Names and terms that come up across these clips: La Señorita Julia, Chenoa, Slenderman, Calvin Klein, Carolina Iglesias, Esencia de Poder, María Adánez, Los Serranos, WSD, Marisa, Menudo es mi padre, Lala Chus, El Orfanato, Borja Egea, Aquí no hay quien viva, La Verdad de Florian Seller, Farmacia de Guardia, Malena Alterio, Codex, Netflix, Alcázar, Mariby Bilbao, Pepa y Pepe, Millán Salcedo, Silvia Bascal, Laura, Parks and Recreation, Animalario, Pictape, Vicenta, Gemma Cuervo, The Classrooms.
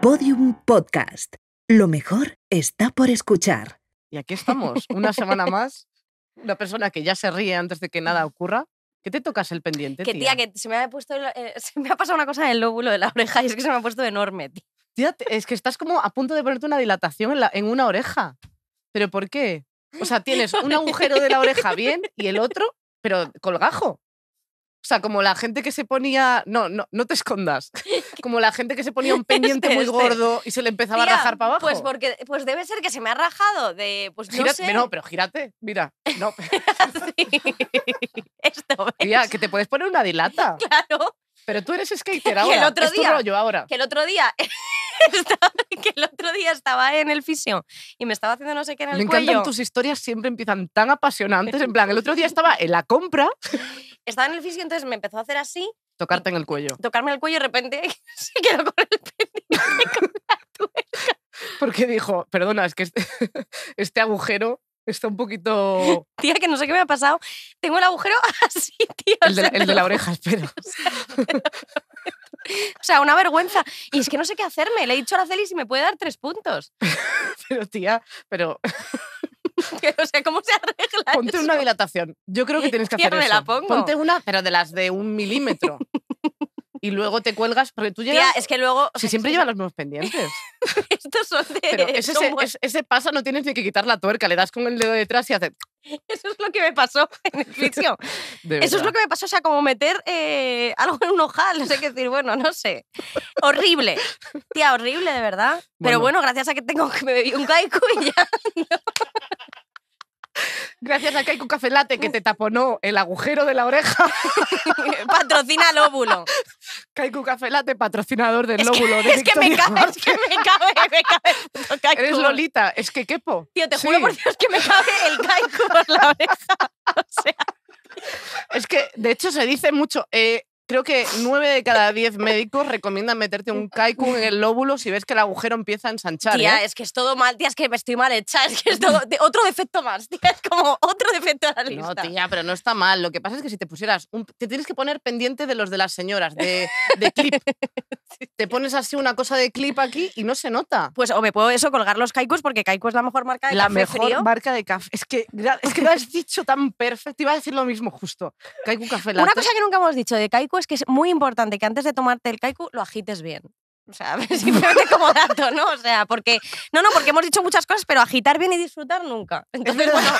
Podium Podcast. Lo mejor está por escuchar. Y aquí estamos, una semana más. Una persona que ya se ríe antes de que nada ocurra. ¿Qué te tocas el pendiente, tía? Que tía, que se me ha pasado una cosa en el lóbulo de la oreja y es que se me ha puesto enorme, tía. Tía, es que estás como a punto de ponerte una dilatación en una oreja. ¿Pero por qué? O sea, tienes un agujero de la oreja bien y el otro, pero colgajo. O sea, como la gente que se ponía... No te escondas. Como la gente que se ponía un pendiente muy gordo y se le empezaba a rajar para abajo. Pues porque debe ser que se me ha rajado de... Pues no sé. No, pero gírate. Mira. No. Esto ves. Tía, que te puedes poner una dilata. Claro. Pero tú eres skater ahora. Que el otro día estaba en el fisio y me estaba haciendo no sé qué en el cuello. Me encantan tus historias, siempre empiezan tan apasionantes. En plan, el otro día estaba en la compra. Estaba en el fisio, entonces me empezó a hacer así. Tocarte en el cuello. Tocarme el cuello y de repente se quedó con el pendiente con la tuerca. Porque dijo, perdona, es que este agujero... Está un poquito... Tía, que no sé qué me ha pasado. Tengo el agujero así, tío. El de la oreja, espero. O sea, una vergüenza. Y es que no sé qué hacerme. Le he dicho a Araceli si me puede dar 3 puntos. Pero, tía, pero... O sea, ¿cómo se arregla Ponte eso? Una dilatación. Yo creo que tienes que hacer eso. La pongo. Ponte una, pero de las de 1 milímetro. Y luego te cuelgas, porque tú llegas... Tía, es que luego... Si siempre llevas los mismos pendientes. Estos son de... Pero ese paso no tienes ni que quitar la tuerca, le das con el dedo detrás y haces... Eso es lo que me pasó en el fisio. Eso es lo que me pasó, o sea, como meter algo en un ojal, no sé qué decir, bueno, no sé. Horrible. Tía, horrible, de verdad. Bueno. Pero bueno, gracias a que me bebí un Kaiku y ya... No. Gracias a Kaiku Cafelate que te taponó el agujero de la oreja. Patrocina el óvulo. Kaiku Cafelate, patrocinador del óvulo. Es que me cabe Kaiku. Eres Lolita, es que quepo. Tío, te juro por Dios que me cabe el Kaiku por la oreja. O sea. Es que, de hecho, se dice mucho. Creo que 9 de cada 10 médicos recomiendan meterte un Kaiku en el lóbulo si ves que el agujero empieza a ensanchar. Tía, es que es todo mal, tía, es que me estoy mal hecha, es que es todo, otro defecto más, tía, es como otro defecto a la lista. No, tía, pero no está mal. Lo que pasa es que si te pusieras... Te tienes que poner pendiente de los de las señoras, de clip. Te pones así una cosa de clip aquí y no se nota. Pues o me puedo colgar los Kaikus, porque Kaiku es la mejor marca de café frío. La mejor marca de café. Es que lo has dicho tan perfecto. Iba a decir lo mismo justo. Kaiku Café Latte. Una cosa que nunca hemos dicho de Kaiku es que es muy importante que antes de tomarte el Kaiku lo agites bien. O sea, simplemente como dato, ¿no? O sea, porque... No, porque hemos dicho muchas cosas, pero agitar bien y disfrutar nunca. Entonces, bueno,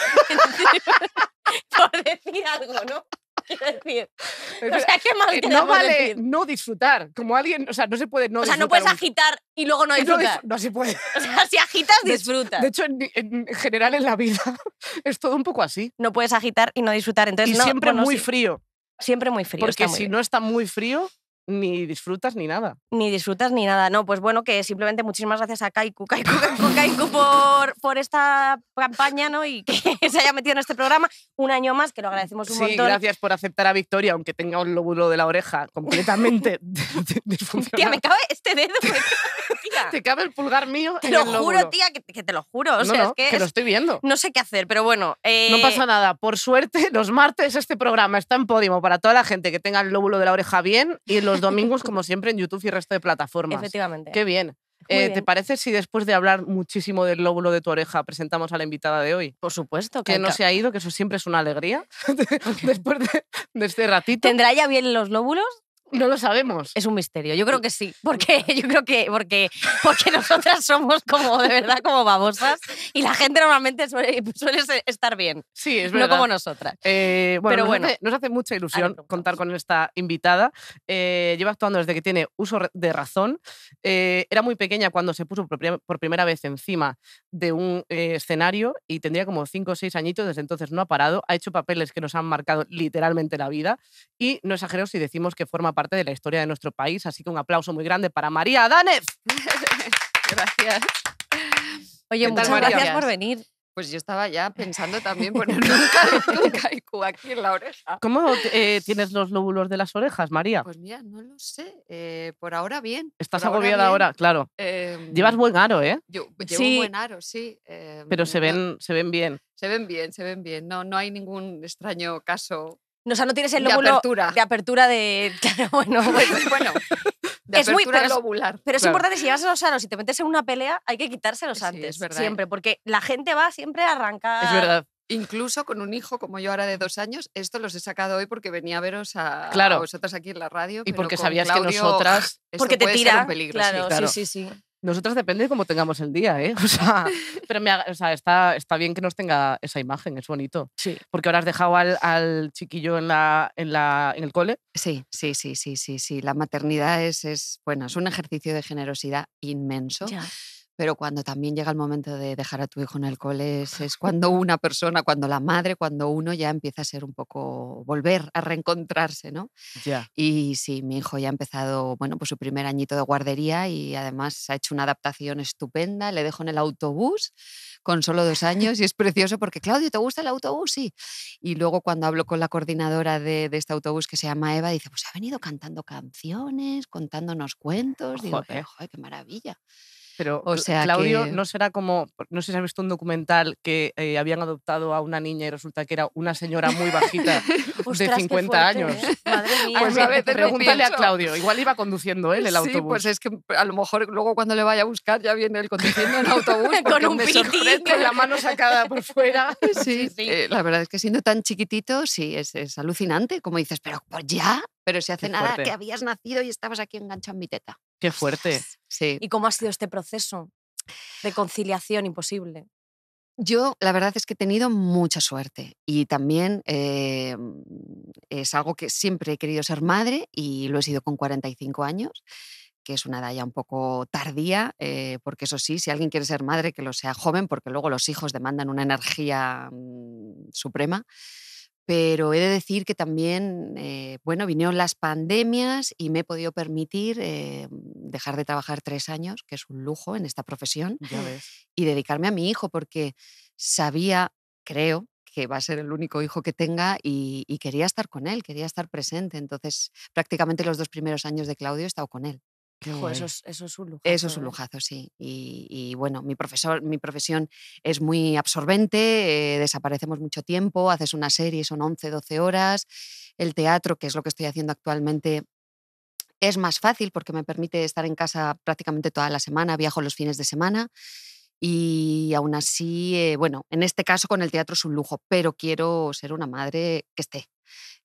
por decir algo, ¿no? Quiero decir, o sea, qué mal que no vale decir. No disfrutar, como alguien, o sea, no se puede no disfrutar. O sea, no puedes agitar y luego no disfrutar. No se puede. O sea, si agitas, disfrutas. De hecho, en general en la vida es todo un poco así. No puedes agitar y no disfrutar. Entonces, y siempre muy frío. Siempre muy frío. Porque si no está muy frío, ni disfrutas ni nada. Ni disfrutas ni nada. No, pues bueno, que simplemente muchísimas gracias a Kaiku por esta campaña, ¿no? Y que se haya metido en este programa un año más, que lo agradecemos un montón. Sí, gracias por aceptar a Victoria, aunque tenga un lóbulo de la oreja completamente disfuncional. Tía, me cabe este dedo. Tía. Te cabe el pulgar mío en el lóbulo. Te lo juro, tía, que te lo juro. O sea, no, es que lo estoy viendo. No sé qué hacer, pero bueno. No pasa nada. Por suerte, los martes este programa está en Podimo para toda la gente que tenga el lóbulo de la oreja bien y los domingos, como siempre, en YouTube y el resto de plataformas. Efectivamente. Qué bien. Bien. ¿Te parece si después de hablar muchísimo del lóbulo de tu oreja presentamos a la invitada de hoy? Por supuesto. Que no se ha ido, que eso siempre es una alegría. Después de este ratito. ¿Tendrá ya bien los lóbulos? No lo sabemos. Es un misterio. Yo creo que sí. Porque nosotras somos como, de verdad, como babosas y la gente normalmente suele estar bien. Sí, es verdad. No como nosotras. Nos hace mucha ilusión contar con esta invitada. Lleva actuando desde que tiene uso de razón. Era muy pequeña cuando se puso por primera vez encima de un escenario y tendría como 5 o 6 añitos. Desde entonces no ha parado. Ha hecho papeles que nos han marcado literalmente la vida y no exagero si decimos que forma parte de la historia de nuestro país, así que un aplauso muy grande para María Adánez. Gracias. Oye, muchas gracias por venir. Pues yo estaba ya pensando también poner un Kaiku aquí en la oreja. ¿Cómo tienes los lóbulos de las orejas, María? Pues mira, no lo sé. Por ahora bien. Estás agobiada ahora, claro. Llevas buen aro, ¿eh? Llevo buen aro, sí. Pero se ven bien. Se ven bien. No hay ningún extraño caso. No, o sea, no tienes el lóbulo de apertura de... Claro, bueno. de es apertura muy, globular. Pero es importante, si llevas los sanos y te metes en una pelea, hay que quitárselos antes, verdad, siempre, porque la gente va siempre a arrancar. Es verdad. Incluso con un hijo como yo ahora de 2 años, esto los he sacado hoy porque venía a veros a vosotras aquí en la radio. Y pero porque sabías Claudio, que nosotras... Porque te tira. Un peligro, claro, sí, claro, sí, sí, sí. Nosotras depende de cómo tengamos el día, ¿eh? O sea, pero está bien que nos tenga esa imagen, es bonito. Sí. Porque ahora has dejado al chiquillo en el cole. Sí. La maternidad es un ejercicio de generosidad inmenso. Ya. Pero cuando también llega el momento de dejar a tu hijo en el cole, es cuando una persona, cuando la madre, cuando uno ya empieza a ser un poco, volver a reencontrarse, ¿no? Yeah. Y sí, mi hijo ya ha empezado, su primer añito de guardería y además ha hecho una adaptación estupenda, le dejo en el autobús con solo 2 años y es precioso porque, Claudio, ¿te gusta el autobús? Sí. Y luego cuando hablo con la coordinadora de este autobús que se llama Eva, dice, pues ha venido cantando canciones, contándonos cuentos. Digo, joder, qué maravilla. Pero Claudio, ¿no será como, no sé si has visto un documental que habían adoptado a una niña y resulta que era una señora muy bajita de 50 años? Madre mía. Pues a veces pregúntale a Claudio, igual iba conduciendo él el autobús. Sí, pues es que a lo mejor luego cuando le vaya a buscar ya viene él conduciendo el autobús con un pitín, con la mano sacada por fuera. Sí. La verdad es que siendo tan chiquitito, sí, es alucinante, como dices, pero pues ya... Pero si hace nada que habías nacido y estabas aquí enganchado en mi teta. ¡Qué fuerte! Sí. ¿Y cómo ha sido este proceso de conciliación imposible? Yo, la verdad es que he tenido mucha suerte y también es algo que siempre he querido ser madre y lo he sido con 45 años. Que es una edad ya un poco tardía, porque eso sí, si alguien quiere ser madre, que lo sea joven, porque luego los hijos demandan una energía suprema. Pero he de decir que también, vinieron las pandemias y me he podido permitir dejar de trabajar 3 años, que es un lujo en esta profesión, ya ves, y dedicarme a mi hijo, porque sabía, creo, que va a ser el único hijo que tenga y quería estar con él, quería estar presente. Entonces, prácticamente los 2 primeros años de Claudio he estado con él. Eso es un lujazo. Eso es un lujazo, sí. Y mi profesión es muy absorbente, desaparecemos mucho tiempo, haces una serie, son 11, 12 horas. El teatro, que es lo que estoy haciendo actualmente, es más fácil porque me permite estar en casa prácticamente toda la semana, viajo los fines de semana. Y aún así, en este caso con el teatro es un lujo, pero quiero ser una madre que esté.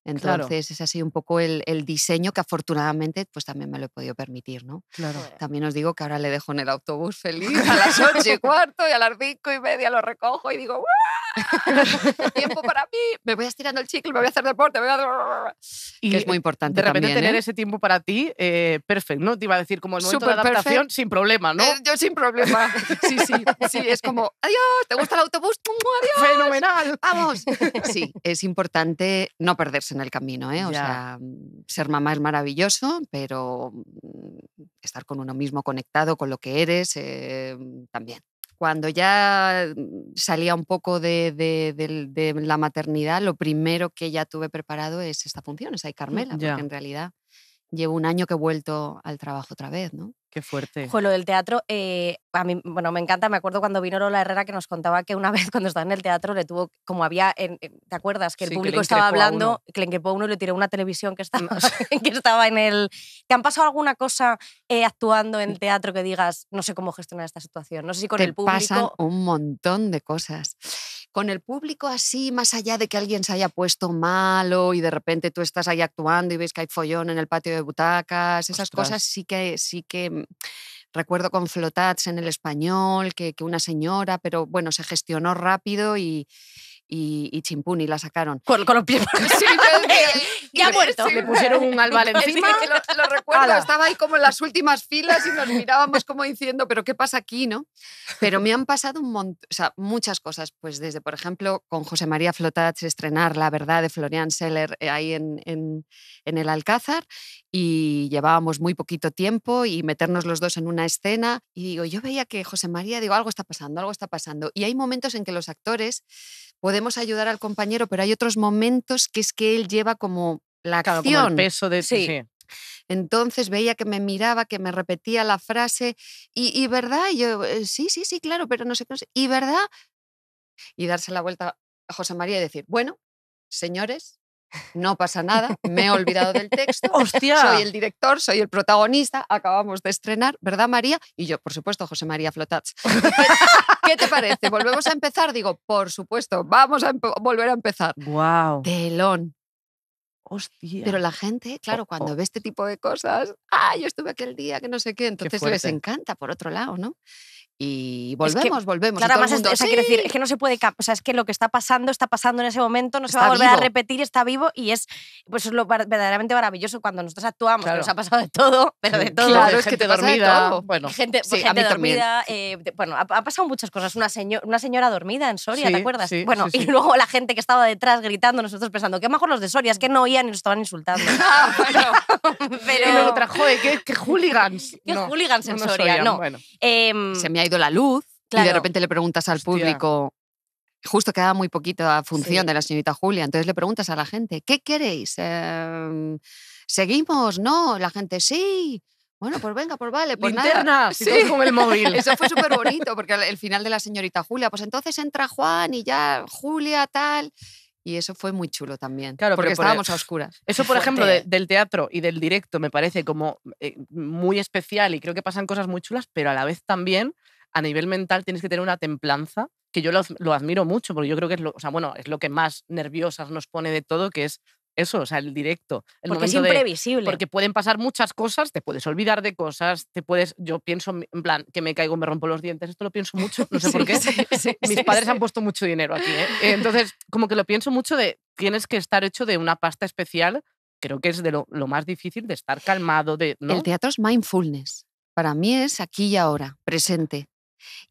Entonces, es así un poco el diseño que afortunadamente pues también me lo he podido permitir, ¿no? Claro. También os digo que ahora le dejo en el autobús feliz a las 8:15 y a las 5:30 lo recojo y digo ¡guau! Tiempo para mí, me voy a estirando el chicle, me voy a hacer deporte, me voy a... Y que es muy importante de repente también, tener ese tiempo para ti, perfecto, ¿no? Te iba a decir como el momento de adaptación perfect. Sin problema, ¿no? Yo sin problema, sí, es como ¡adiós! ¿Te gusta el autobús? ¡Adiós! ¡Fenomenal! ¡Vamos! Sí, es importante no perderse en el camino, ¿eh? O sea, ser mamá es maravilloso, pero estar con uno mismo conectado con lo que eres también. Cuando ya salía un poco de la maternidad, lo primero que ya tuve preparado es esta función, esa de Carmela, porque en realidad llevo 1 año que he vuelto al trabajo otra vez, ¿no? Qué fuerte. Lo del teatro, a mí, me encanta. Me acuerdo cuando vino Lola Herrera que nos contaba que una vez cuando estaba en el teatro le tuvo, como había, ¿te acuerdas? Que el público que estaba hablando, que le increpó a uno y le tiró una televisión que estaba en el... ¿Te han pasado alguna cosa actuando en teatro que digas, no sé cómo gestionar esta situación? No sé si con el público... Te pasan un montón de cosas. Con el público así, más allá de que alguien se haya puesto malo y de repente tú estás ahí actuando y ves que hay follón en el patio de butacas, esas cosas sí que recuerdo con Flotats en El Español, que una señora, pero bueno, se gestionó rápido y chimpún, y la sacaron. Con los pies. Sí, ya ha muerto. Le pusieron un albal encima. Lo recuerdo, estaba ahí como en las últimas filas y nos mirábamos como diciendo, pero ¿qué pasa aquí, no? Pero me han pasado muchas cosas, pues desde, por ejemplo, con José María Flotats estrenar La Verdad de Florian Seller ahí en el Alcázar, y llevábamos muy poquito tiempo y meternos los dos en una escena, y yo veía que José María, algo está pasando, y hay momentos en que los actores podemos ayudar al compañero, pero hay otros momentos que es que él lleva como la acción. Claro, como el peso de... Sí. Entonces veía que me miraba, que me repetía la frase, y ¿verdad? Y yo, sí, claro, pero no sé. ¿Y verdad? Y darse la vuelta a José María y decir, bueno, señores, No pasa nada, me he olvidado del texto. ¡Hostia! Soy el director, soy el protagonista, acabamos de estrenar, ¿verdad, María? Y yo, por supuesto, José María Flotats. ¿Qué te parece? ¿Volvemos a empezar? Digo, por supuesto, vamos a volver a empezar. Wow. Telón. Hostia. Pero la gente, claro, cuando ve este tipo de cosas, ¡ah, yo estuve aquel día, que no sé qué! Entonces les encanta, por otro lado, ¿no? Y volvemos. Claro, además, mundo, sí. Quiero decir, es que no se puede, o sea, es que lo que está pasando en ese momento, no se va a volver a repetir, está vivo y es, pues, lo verdaderamente maravilloso cuando nosotros actuamos, claro. Que nos ha pasado de todo, pero de todo. Claro, es gente que te dormida. Bueno, gente, sí, gente dormida. Bueno, ha pasado muchas cosas. Una señora dormida en Soria, sí, ¿te acuerdas? Sí, bueno, sí, sí. Y luego la gente que estaba detrás gritando, nosotros pensando, qué majos los de Soria, es que no oían y nos estaban insultando. Pero... Y luego trajo, ¿qué hooligans? ¿Qué hooligans en Soria? No. Se me ha la luz, claro. Y de repente le preguntas al público, justo quedaba muy poquita función, sí, de La Señorita Julia, entonces le preguntas a la gente, ¿qué queréis? ¿Seguimos? ¿No? La gente, sí. Bueno, pues venga, pues vale, pues linterna, nada. Si sí. Todo con el móvil. Eso fue súper bonito, porque el final de La Señorita Julia, pues entonces entra Juan y ya Julia tal... Y eso fue muy chulo también, claro, porque estábamos a oscuras. Eso, por ejemplo, del teatro y del directo me parece como muy especial y creo que pasan cosas muy chulas, pero a la vez también a nivel mental tienes que tener una templanza, que yo lo admiro mucho, porque yo creo que es es lo que más nerviosas nos pone de todo, que es eso, o sea, el directo. Porque es imprevisible. Porque pueden pasar muchas cosas, te puedes olvidar de cosas, yo pienso, en plan, que me caigo, me rompo los dientes, esto lo pienso mucho, no sé por qué. Mis padres han puesto mucho dinero aquí, ¿eh? Entonces, como que lo pienso mucho tienes que estar hecho de una pasta especial, creo que es de lo más difícil, de estar calmado, ¿no? El teatro es mindfulness. Para mí es aquí y ahora, presente.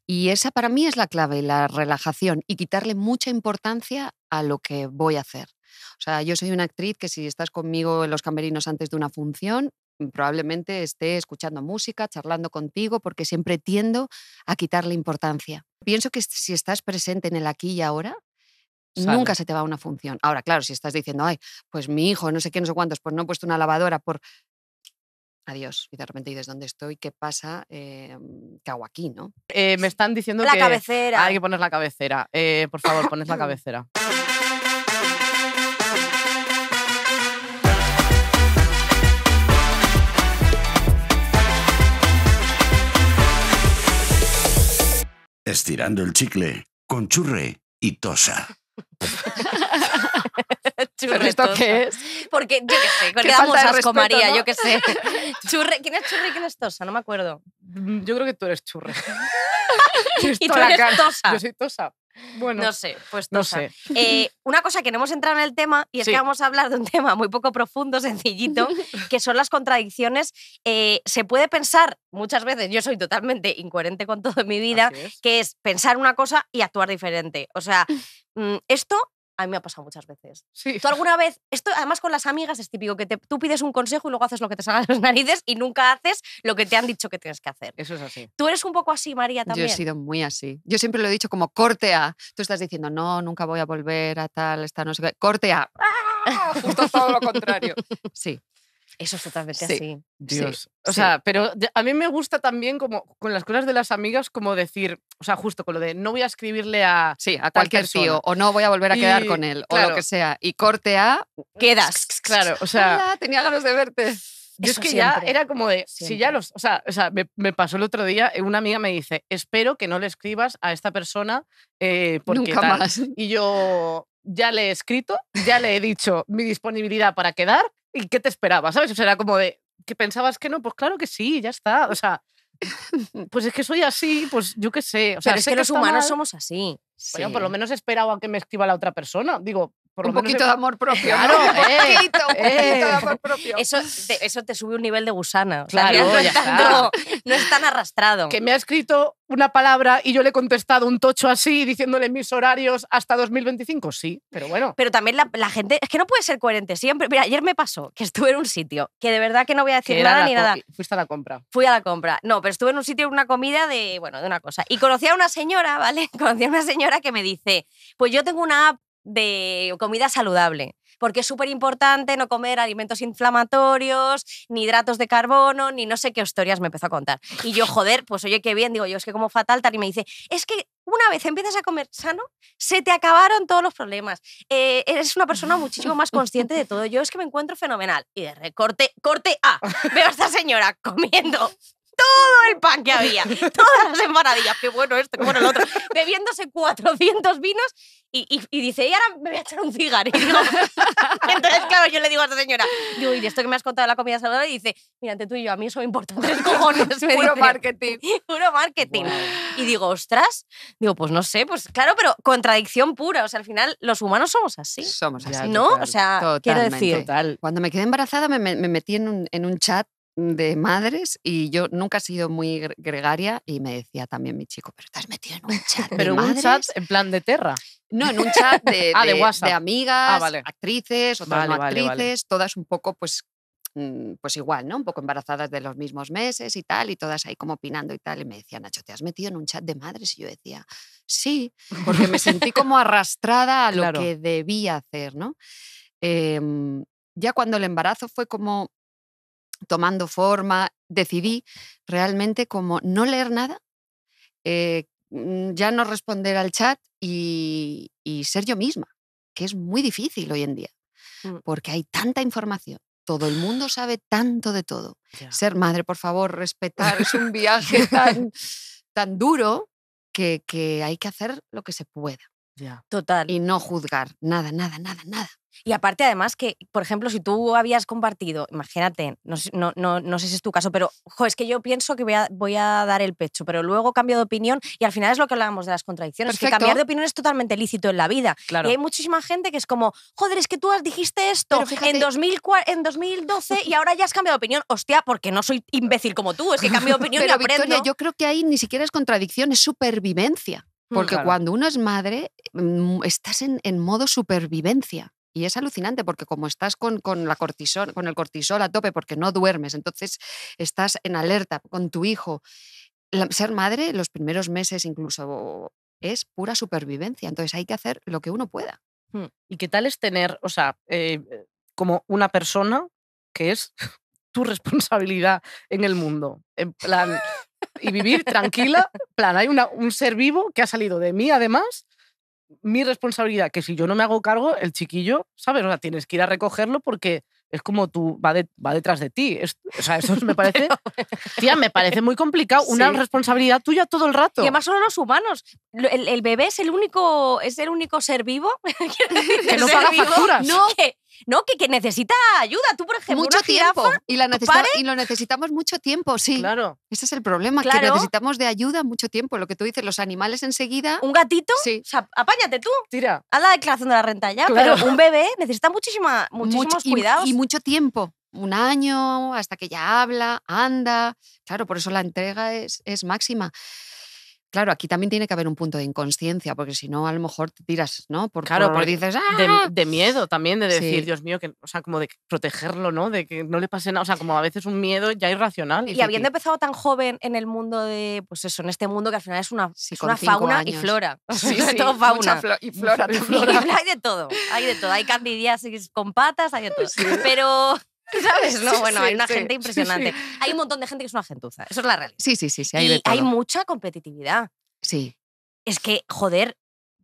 Y esa para mí es la clave, la relajación y quitarle mucha importancia a lo que voy a hacer. O sea, yo soy una actriz que si estás conmigo en los camerinos antes de una función, probablemente esté escuchando música, charlando contigo, porque siempre tiendo a quitarle importancia. Pienso que si estás presente en el aquí y ahora, nunca se te va una función. Ahora, claro, si estás diciendo, ay, pues mi hijo, no sé qué, no sé cuántos, pues no he puesto una lavadora por... Adiós. Y de repente dices, ¿dónde estoy? ¿Qué pasa? ¿Qué hago aquí, no? Me están diciendo que... La cabecera. Hay que poner la cabecera. Por favor, poned la cabecera. Estirando el chicle con Churre y Tosa. ¿Pero esto qué es? Porque yo qué sé, quedamos asco, María, ¿no? Yo qué sé. Churre, ¿quién es Churre y quién es Tosa? No me acuerdo. Yo creo que tú eres Churre. Y tú eres Tosa. Yo soy Tosa. Bueno, no sé, pues Tosa. No sé. Una cosa que no hemos entrado en el tema y es que vamos a hablar de un tema muy poco profundo, sencillito, que son las contradicciones. Se puede pensar muchas veces, yo soy totalmente incoherente con todo en mi vida, que es pensar una cosa y actuar diferente. O sea, esto... A mí me ha pasado muchas veces. Sí. Tú alguna vez, esto además con las amigas es típico, que tú pides un consejo y luego haces lo que te salgan las narices y nunca haces lo que te han dicho que tienes que hacer. Eso es así. Tú eres un poco así, María, también. Yo he sido muy así. Yo siempre lo he dicho como corte A. Tú estás diciendo, no, nunca voy a volver a tal, esta no sé qué. Corte A. ¡Ah! Justo todo lo contrario. Sí. Eso es totalmente así. Dios. Sí, o sea, pero a mí me gusta también como con las cosas de las amigas como decir, o sea, justo con lo de no voy a escribirle a a cualquier tío o no voy a volver a quedar con él o lo que sea. Y corte a... Quedas. Claro, o sea... Hola, tenía ganas de verte. Yo es que siempre, ya era como de... Siempre. Si ya los, me pasó el otro día, una amiga me dice, espero que no le escribas a esta persona porque nunca más. Y yo ya le he escrito, ya le he dicho mi disponibilidad para quedar. ¿Y qué te esperabas? ¿Sabes? O sea, era como de que pensabas que no, pues claro que sí, ya está. O sea, pues es que soy así, pues yo qué sé. O sea, pero es que los humanos somos así. Bueno, por lo menos esperaba que me escriba la otra persona. Digo, por lo menos... Un poquito de amor propio. Claro, un poquito de amor propio. Eso te sube un nivel de gusana. Claro, o sea, no es tan arrastrado. Que me ha escrito una palabra y yo le he contestado un tocho así, diciéndole mis horarios hasta 2025. Sí, pero bueno. Pero también la gente... Es que no puede ser coherente siempre. Mira, ayer me pasó que estuve en un sitio que de verdad que no voy a decir nada ni nada. ¿Fuiste a la compra? Fui a la compra. No, pero estuve en un sitio, en una comida de una cosa. Y conocí a una señora, ¿vale? Conocí a una señora que me dice, pues yo tengo una app de comida saludable, porque es súper importante no comer alimentos inflamatorios, ni hidratos de carbono, ni no sé qué historias me empezó a contar. Y yo, joder, pues oye, qué bien, digo yo, es que como fatal, tal, y me dice, es que una vez empiezas a comer sano, se te acabaron todos los problemas. Eres una persona muchísimo más consciente de todo. Yo es que me encuentro fenomenal. Y de recorte, corte A, veo a esta señora comiendo todo el pan que había, todas las empanadillas, qué bueno esto, qué bueno el otro, bebiéndose 400 vinos y dice, y ahora me voy a echar un cigarrillo. Entonces, claro, yo le digo a esta señora, digo, y de esto que me has contado de la comida saludable, y dice, mira, entre tú y yo, a mí eso me importa tres cojones. Puro marketing. Puro marketing. Wow. Y digo, ostras, digo, pues no sé, pues claro, pero contradicción pura, o sea, al final los humanos somos así. Somos así, ¿no? Total, o sea, totalmente. Quiero decir. Total. Cuando me quedé embarazada me metí en un chat de madres y yo nunca he sido muy gregaria y me decía también mi chico, pero te has metido en un chat de ¿Pero madres? Un chat en plan de terra? No, en un chat de amigas, vale. Actrices, otras no actrices, vale. Todas un poco pues igual, ¿no? Un poco embarazadas de los mismos meses y tal, y todas ahí como opinando y tal, y me decía, Nacho, ¿te has metido en un chat de madres? Y yo decía, sí, porque me sentí como arrastrada a lo claro. que debía hacer, ¿no? Ya cuando el embarazo fue como tomando forma, decidí realmente como no leer nada, ya no responder al chat y ser yo misma, que es muy difícil hoy en día, porque hay tanta información, todo el mundo sabe tanto de todo. Yeah. Ser madre, por favor, respetar, es un viaje tan, tan duro que hay que hacer lo que se pueda. Yeah. Total. Y no juzgar, nada, nada, nada, nada. Y aparte, además, que, por ejemplo, si tú habías compartido, imagínate, no sé si es tu caso, pero jo, es que yo pienso que voy a dar el pecho, pero luego cambio de opinión y al final es lo que hablábamos de las contradicciones. Perfecto. Que cambiar de opinión es totalmente lícito en la vida. Claro. Y hay muchísima gente que es como, joder, es que tú dijiste esto en 2012 y ahora ya has cambiado de opinión. Hostia, porque no soy imbécil como tú, es que cambio de opinión pero, y aprendo. Victoria, yo creo que ahí ni siquiera es contradicción, es supervivencia. Porque claro. cuando uno es madre, estás en modo supervivencia. Y es alucinante porque como estás con el cortisol a tope porque no duermes, entonces estás en alerta con tu hijo. Ser madre los primeros meses incluso es pura supervivencia, entonces hay que hacer lo que uno pueda. ¿Y qué tal es tener, o sea, como una persona que es tu responsabilidad en el mundo? En plan, y vivir tranquila, plan, hay un ser vivo que ha salido de mí además. Mi responsabilidad, que si yo no me hago cargo, el chiquillo, ¿sabes? O sea, tienes que ir a recogerlo porque es como tú, va detrás de ti. O sea, eso me parece... Tía, me parece muy complicado. Sí. Una responsabilidad tuya todo el rato. Y además solo los humanos. El bebé es el único ser vivo que no paga facturas. No, que necesita ayuda. Tú, por ejemplo, mucho una tiempo. Jirafa, y lo necesitamos mucho tiempo, sí. Claro. Ese es el problema, claro. Que necesitamos de ayuda mucho tiempo. Lo que tú dices, los animales enseguida... ¿Un gatito? Sí. O sea, apáñate tú. Tira. Haz la declaración de la renta ya. Claro. Pero un bebé necesita muchísimos cuidados. Y mucho tiempo. Un año, hasta que ya habla, anda... Claro, por eso la entrega es máxima. Claro, aquí también tiene que haber un punto de inconsciencia, porque si no, a lo mejor te tiras, ¿no? Porque dices... ¡Ah! De miedo también, de decir, sí. Dios mío, que, o sea, como de protegerlo, ¿no? De que no le pase nada. O sea, como a veces un miedo ya irracional. Y habiendo empezado tan joven en el mundo de... Pues eso, en este mundo que al final es una fauna años. Y flora. Sí, sí, todo fauna. Mucha flora. Y flora. Hay de todo, hay de todo. Hay candidiasis con patas, hay de todo. Sí. Pero... ¿Sabes? No, bueno, sí, hay una gente impresionante. Sí. Hay un montón de gente que es una gentuza. Eso es la realidad. Sí. Hay y de todo. Hay mucha competitividad. Sí. Es que, joder,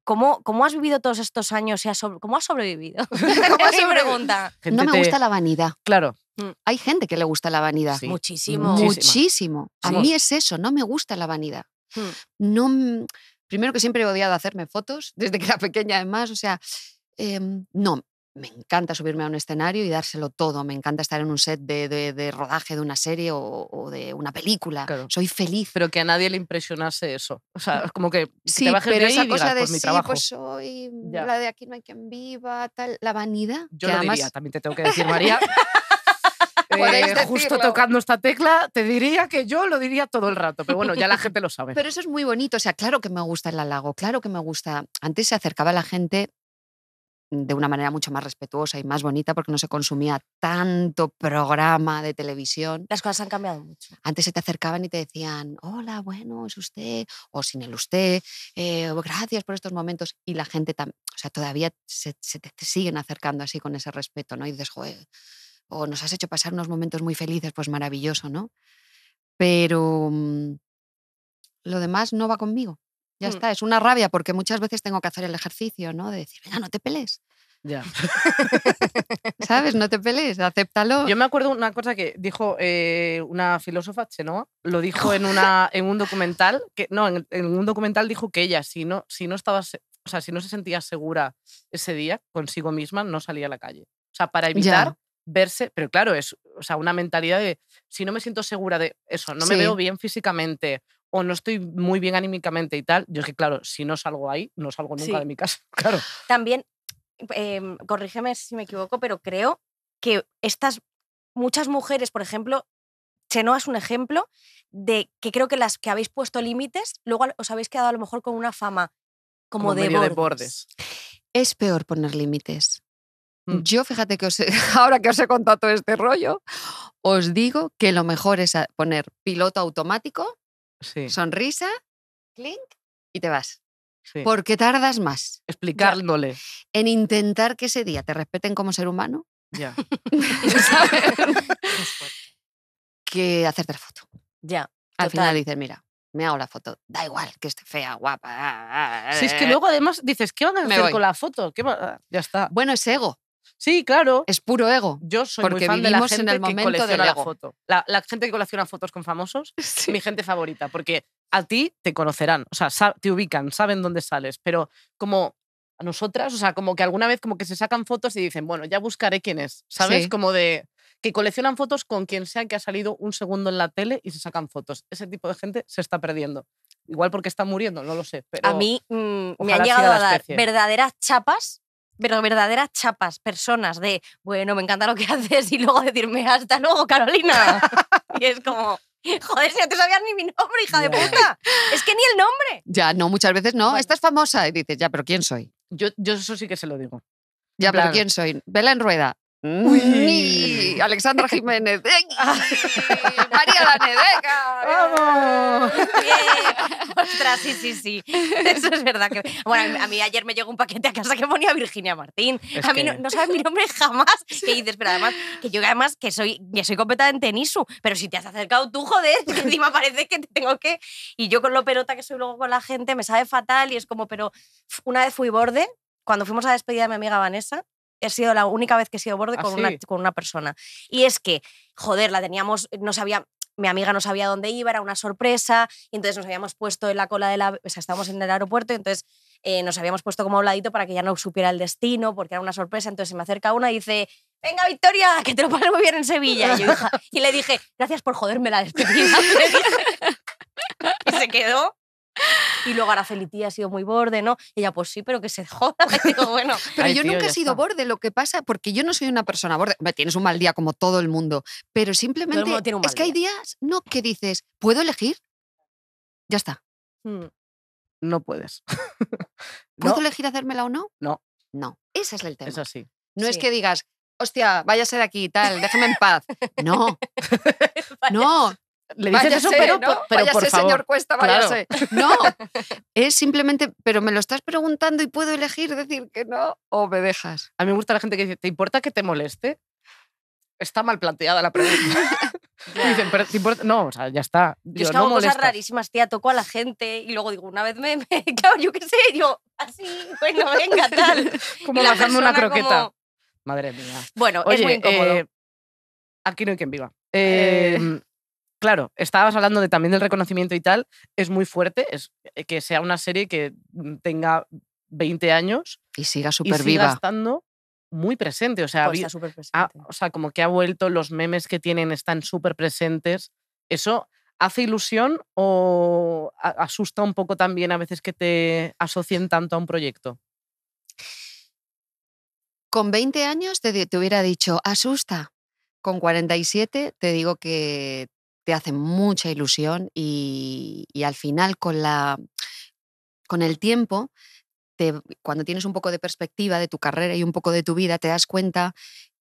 ¿cómo has vivido todos estos años? ¿Cómo has sobrevivido? ¿Cómo has sobrevivido? No me gusta la vanidad. Claro. Hay gente que le gusta la vanidad. Sí. Muchísimo. A mí es eso, no me gusta la vanidad. No, primero que siempre he odiado hacerme fotos, desde que era pequeña además. O sea, no. Me encanta subirme a un escenario y dárselo todo. Me encanta estar en un set de rodaje de una serie o de una película. Claro. Soy feliz. Pero que a nadie le impresionase eso. O sea, es como que sí, te bajes de ahí y digas, pues mi trabajo. Sí, pero esa cosa de sí, pues soy ya. La de aquí no hay quien viva, tal. La vanidad. Yo lo diría, también te tengo que decir, María. Justo tocando esta tecla, te diría que yo lo diría todo el rato, pero bueno, ya la gente lo sabe. Pero eso es muy bonito. O sea, claro que me gusta el halago, claro que me gusta. Antes se acercaba la gente de una manera mucho más respetuosa y más bonita porque no se consumía tanto programa de televisión. Las cosas han cambiado mucho. Antes se te acercaban y te decían, hola, bueno, es usted, o sin el usted, gracias por estos momentos. Y la gente, o sea, todavía se te siguen acercando así con ese respeto, ¿no? Y dices, joder, o nos has hecho pasar unos momentos muy felices, pues maravilloso, ¿no? Pero lo demás no va conmigo. Ya está, es una rabia porque muchas veces tengo que hacer el ejercicio, ¿no? De decir, venga, no te pelees. Ya. ¿Sabes? No te pelees, acéptalo. Yo me acuerdo una cosa que dijo una filósofa, Chenoa, lo dijo en un documental, que, no, en un documental dijo que ella, si no estaba, o sea, si no se sentía segura ese día consigo misma, no salía a la calle. O sea, para evitar verse, pero claro, es, o sea, una mentalidad de, si no me siento segura de eso, no me veo bien físicamente, o no estoy muy bien anímicamente y tal, yo es que, claro, si no salgo ahí, no salgo nunca de mi casa, claro. También, corrígeme si me equivoco, pero creo que muchas mujeres, por ejemplo, Chenoa es un ejemplo de que creo que las que habéis puesto límites, luego os habéis quedado a lo mejor con una fama como de bordes. Es peor poner límites. Yo, fíjate que ahora que os he contado todo este rollo, os digo que lo mejor es poner piloto automático, sonrisa, clink, y te vas. Sí. Porque tardas más. Explicándole. En intentar que ese día te respeten como ser humano. Ya. Que hacerte la foto. Ya. Al final dices, mira, me hago la foto. Da igual que esté fea, guapa. Si es que luego además dices, ¿qué van a hacer con la foto? Ya está. Bueno, es ego. Sí, claro. Es puro ego. Yo soy muy fan de la gente que colecciona la foto. La gente que colecciona fotos con famosos es mi gente favorita, porque a ti te conocerán, o sea, te ubican, saben dónde sales, pero como a nosotras, o sea, como que alguna vez como que se sacan fotos y dicen, bueno, ya buscaré quién es, ¿sabes? Sí. Como de que coleccionan fotos con quien sea que ha salido un segundo en la tele y se sacan fotos. Ese tipo de gente se está perdiendo. Igual porque está muriendo, no lo sé. Pero a mí me han llegado a dar verdaderas chapas. Pero verdaderas chapas, personas de, bueno, me encanta lo que haces, y luego decirme, hasta luego, Carolina. Y es como, joder, si no te sabías ni mi nombre, hija de puta. Es que ni el nombre. Ya, no, muchas veces no. Bueno. Estás famosa. Y dices, ya, pero ¿quién soy? Yo eso sí que se lo digo. Ya, pero ¿quién soy? Belén Rueda. Uy. Alexandra Jiménez. María Adánez. ¡Vamos! Yeah. Ostras, sí. Eso es verdad. Que... Bueno, a mí ayer me llegó un paquete a casa que ponía Virginia Martín. A mí no sabes mi nombre jamás. Y dices, pero además, que yo además que soy completamente en ISU, pero si te has acercado tú, joder, que encima parece que te tengo que... Y yo con lo pelota que soy luego con la gente, me sabe fatal y es como, pero una vez fui borde, cuando fuimos a la despedida de mi amiga Vanessa, he sido la única vez que he sido borde con una persona. Y es que, joder, la teníamos, no sabía, mi amiga no sabía dónde iba, era una sorpresa, y entonces nos habíamos puesto en la cola de la... O sea, estábamos en el aeropuerto, y entonces nos habíamos puesto como a un ladito para que ya no supiera el destino, porque era una sorpresa. Entonces se me acerca una y dice, venga, Victoria, que te lo pases muy bien en Sevilla. Y, yo, hija, y le dije, gracias por joderme la despedida. Y se quedó. Y luego Araceli ha sido muy borde, ¿no? Y ella, pues sí, pero que se joda. Y digo, bueno. Pero yo nunca he sido borde, lo que pasa, porque yo no soy una persona borde. Tienes un mal día como todo el mundo, pero simplemente todo el mundo tiene un mal día. Que hay días, no, que dices, ¿puedo elegir? Ya está. No puedes. ¿Puedo elegir hacérmela o no? No. No, ese es el tema. Es así. No es que digas, hostia, váyase de aquí, tal, déjame en paz. No. No. Le dices váyase, eso, pero, ¿no? Pero váyase, por favor. Señor Cuesta, váyase. Claro. No, es simplemente, pero me lo estás preguntando y puedo elegir decir que no o me dejas. A mí me gusta la gente que dice, ¿te importa que te moleste? Está mal planteada la pregunta. Dicen, pero ¿te importa? No, o sea, ya está. Yo es que hago cosas rarísimas, tía, toco a la gente y luego digo, una vez claro, yo qué sé, yo así, bueno, venga, tal. Como bajando una croqueta. Como... Madre mía. Bueno, oye, es muy incómodo. Aquí no hay quien viva. Claro, estabas hablando también del reconocimiento y tal, es muy fuerte que sea una serie que tenga 20 años y siga súper viva. Y siga estando muy presente. O sea, pues está súper presente. O sea, como que ha vuelto, los memes que tienen están súper presentes. ¿Eso hace ilusión o asusta un poco también a veces que te asocien tanto a un proyecto? Con 20 años te hubiera dicho, asusta. Con 47 te digo que... te hace mucha ilusión y al final con el tiempo, cuando tienes un poco de perspectiva de tu carrera y un poco de tu vida, te das cuenta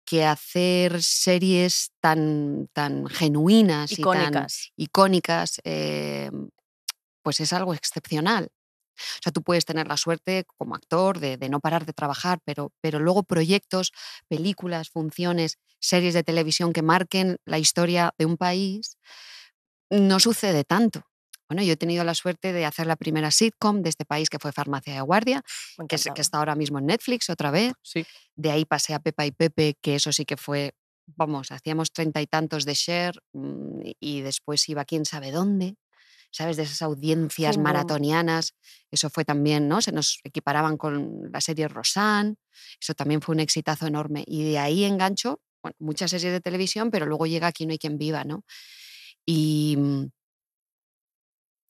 que hacer series tan genuinas y tan icónicas pues es algo excepcional. O sea, tú puedes tener la suerte como actor de no parar de trabajar, pero luego proyectos, películas, funciones, series de televisión que marquen la historia de un país, no sucede tanto. Bueno, yo he tenido la suerte de hacer la primera sitcom de este país, que fue Farmacia de Guardia, que está ahora mismo en Netflix otra vez. Sí. De ahí pasé a Pepa y Pepe, que eso sí que fue, vamos, hacíamos 30 y tantos de share y después iba quién sabe dónde, ¿sabes? De esas audiencias maratonianas. Eso fue también, ¿no? Se nos equiparaban con la serie Rosanne. Eso también fue un exitazo enorme. Y de ahí engancho, bueno, muchas series de televisión, pero luego llega Aquí no hay quien viva, ¿no? Y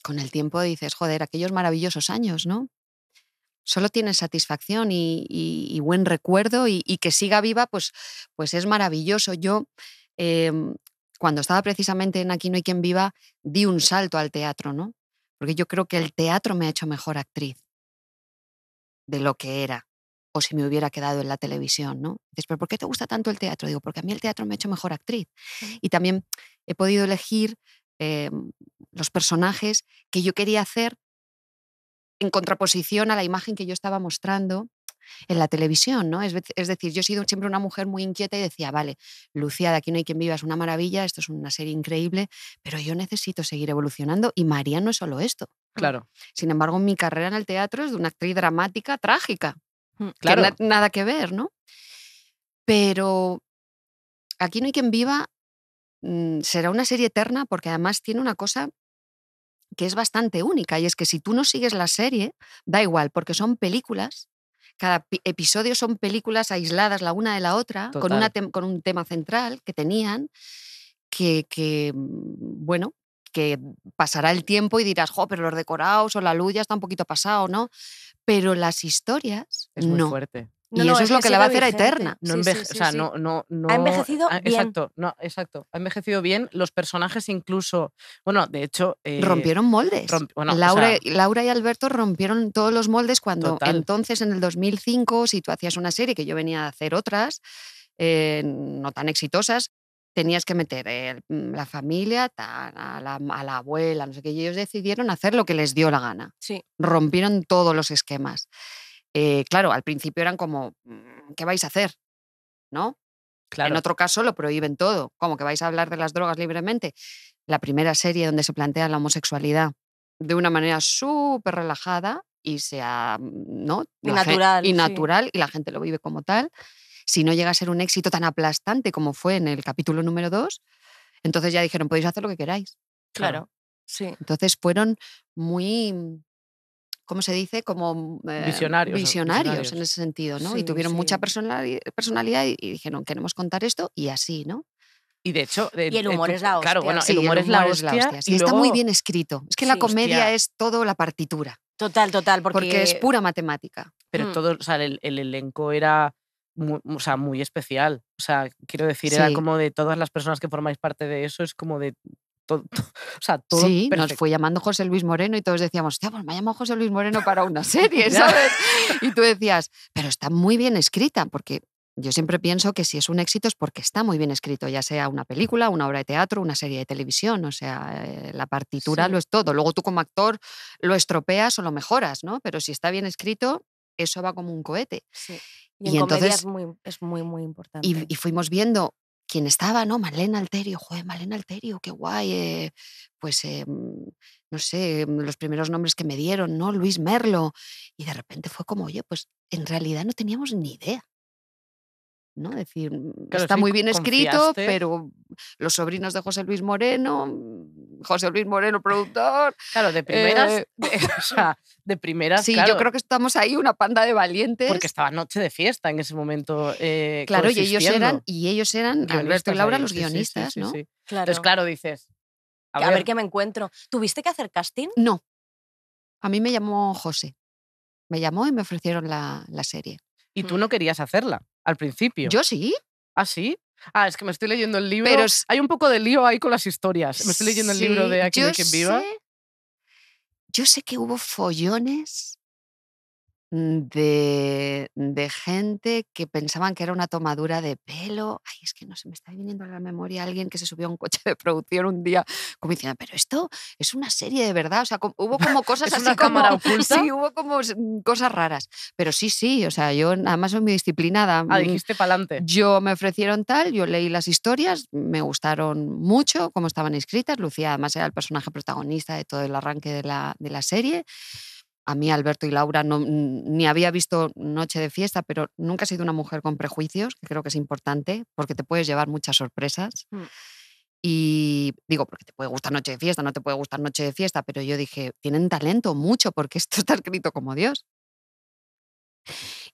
con el tiempo dices, joder, aquellos maravillosos años, ¿no? Solo tienes satisfacción y buen recuerdo y que siga viva, pues es maravilloso. Yo, cuando estaba precisamente en Aquí no hay quien viva, di un salto al teatro, ¿no? Porque yo creo que el teatro me ha hecho mejor actriz de lo que era, o si me hubiera quedado en la televisión, ¿no? Dices, ¿pero por qué te gusta tanto el teatro? Digo, porque a mí el teatro me ha hecho mejor actriz. Y también he podido elegir los personajes que yo quería hacer en contraposición a la imagen que yo estaba mostrando en la televisión, ¿no? Es decir, yo he sido siempre una mujer muy inquieta y decía, vale, Lucía de Aquí no hay quien viva es una maravilla, esto es una serie increíble, pero yo necesito seguir evolucionando y María no es solo esto. Claro. Sin embargo, mi carrera en el teatro es de una actriz dramática, trágica. Claro. Que nada que ver, ¿no? Pero Aquí no hay quien viva será una serie eterna porque además tiene una cosa que es bastante única y es que si tú no sigues la serie, da igual, porque son películas, cada episodio son películas aisladas la una de la otra, con un tema central que tenían, que bueno, que pasará el tiempo y dirás, jo, pero los decorados o la luz ya está un poquito pasado, ¿no? Pero las historias es muy fuerte. Y eso es lo que la va a hacer eterna. No, ha envejecido bien. Exacto. Ha envejecido bien. Los personajes incluso... Bueno, de hecho... rompieron moldes. Laura y Alberto rompieron todos los moldes cuando entonces, en el 2005, si tú hacías una serie, que yo venía a hacer otras, no tan exitosas, tenías que meter la familia, a la abuela, no sé qué. Y ellos decidieron hacer lo que les dio la gana. Sí. Rompieron todos los esquemas. Claro, al principio eran como, ¿qué vais a hacer? ¿No? Claro. En otro caso lo prohíben todo, como que vais a hablar de las drogas libremente. La primera serie donde se plantea la homosexualidad de una manera súper relajada y sea, ¿no? Natural, y la gente lo vive como tal. Si no llega a ser un éxito tan aplastante como fue en el capítulo número 2, entonces ya dijeron, podéis hacer lo que queráis. Claro. Sí. Entonces fueron muy... ¿cómo se dice? Como visionarios en ese sentido, ¿no? Sí, y tuvieron mucha personalidad y dijeron, queremos contar esto y así, ¿no? Y de hecho... y el humor es la hostia. Claro, bueno, sí, el humor es la hostia. Y luego... está muy bien escrito. Es que la comedia es todo la partitura. Total. Porque es pura matemática. Pero todo, o sea, el elenco era... muy especial. O sea, quiero decir, era como de todas las personas que formáis parte de eso, es como de... todo perfecto. Nos fue llamando José Luis Moreno y todos decíamos, pues me ha llamado José Luis Moreno para una serie, ¿sabes? Y tú decías, pero está muy bien escrita, porque yo siempre pienso que si es un éxito es porque está muy bien escrito, ya sea una película, una obra de teatro, una serie de televisión, o sea, la partitura lo es todo. Luego tú como actor lo estropeas o lo mejoras, ¿no? Pero si está bien escrito, eso va como un cohete. Sí. Y en entonces comedia es muy importante. Y fuimos viendo... ¿Quién estaba, no? Malena Alterio, qué guay. No sé, los primeros nombres que me dieron, ¿no? Luis Merlo. Y de repente fue como, oye, pues en realidad no teníamos ni idea, ¿no? Es decir, claro, está muy bien escrito, pero los sobrinos de José Luis Moreno productor... Claro, de primeras... Sí, claro. Yo creo que estamos ahí una panda de valientes. Porque estaba Noche de Fiesta en ese momento. Claro, y ellos eran Alberto y Laura, los guionistas, ¿no? Sí. Claro. Entonces, claro, dices... A ver qué me encuentro. ¿Tuviste que hacer casting? No. A mí me llamó José. Me llamó y me ofrecieron la serie. ¿Y tú no querías hacerla al principio? Yo sí. ¿Ah, sí? Ah, es que me estoy leyendo el libro. Pero hay un poco de lío ahí con las historias. Me estoy leyendo el libro de Aquí no hay quien viva. Yo sé que hubo follones de gente que pensaban que era una tomadura de pelo. Ay, es que no se me está viniendo a la memoria alguien que se subió a un coche de producción un día como diciendo, pero esto es una serie de verdad. O sea, hubo como cosas así como... Sí, hubo como cosas raras. Pero sí, o sea, yo además soy muy disciplinada. Ah, dijiste pa'lante. Yo me ofrecieron tal, yo leí las historias, me gustaron mucho cómo estaban escritas. Lucía además era el personaje protagonista de todo el arranque de la serie. A mí, Alberto y Laura, ni había visto Noche de Fiesta, pero nunca he sido una mujer con prejuicios, que creo que es importante, porque te puedes llevar muchas sorpresas. Mm. Y digo, porque te puede gustar Noche de Fiesta, no te puede gustar Noche de Fiesta, pero yo dije, tienen talento mucho, porque esto está escrito como Dios.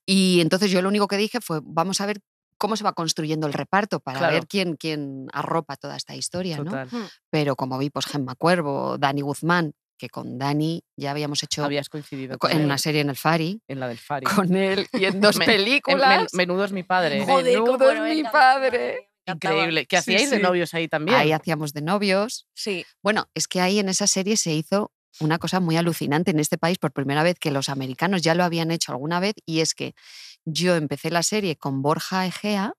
Y entonces yo lo único que dije fue, vamos a ver cómo se va construyendo el reparto para ver quién arropa toda esta historia. Total. ¿No? Mm. Pero como vi, pues Gemma Cuervo, Dani Guzmán, que con Dani ya habíamos hecho... Habías coincidido con él. Una serie en El Fari. En la del Fari. Con él y en dos películas. Menudo es mi padre. Joder, Menudo es mi padre. Increíble. ¿Qué hacíais de novios ahí también? Ahí hacíamos de novios. Sí. Bueno, es que ahí en esa serie se hizo una cosa muy alucinante en este país por primera vez, que los americanos ya lo habían hecho alguna vez, y es que yo empecé la serie con Borja Egea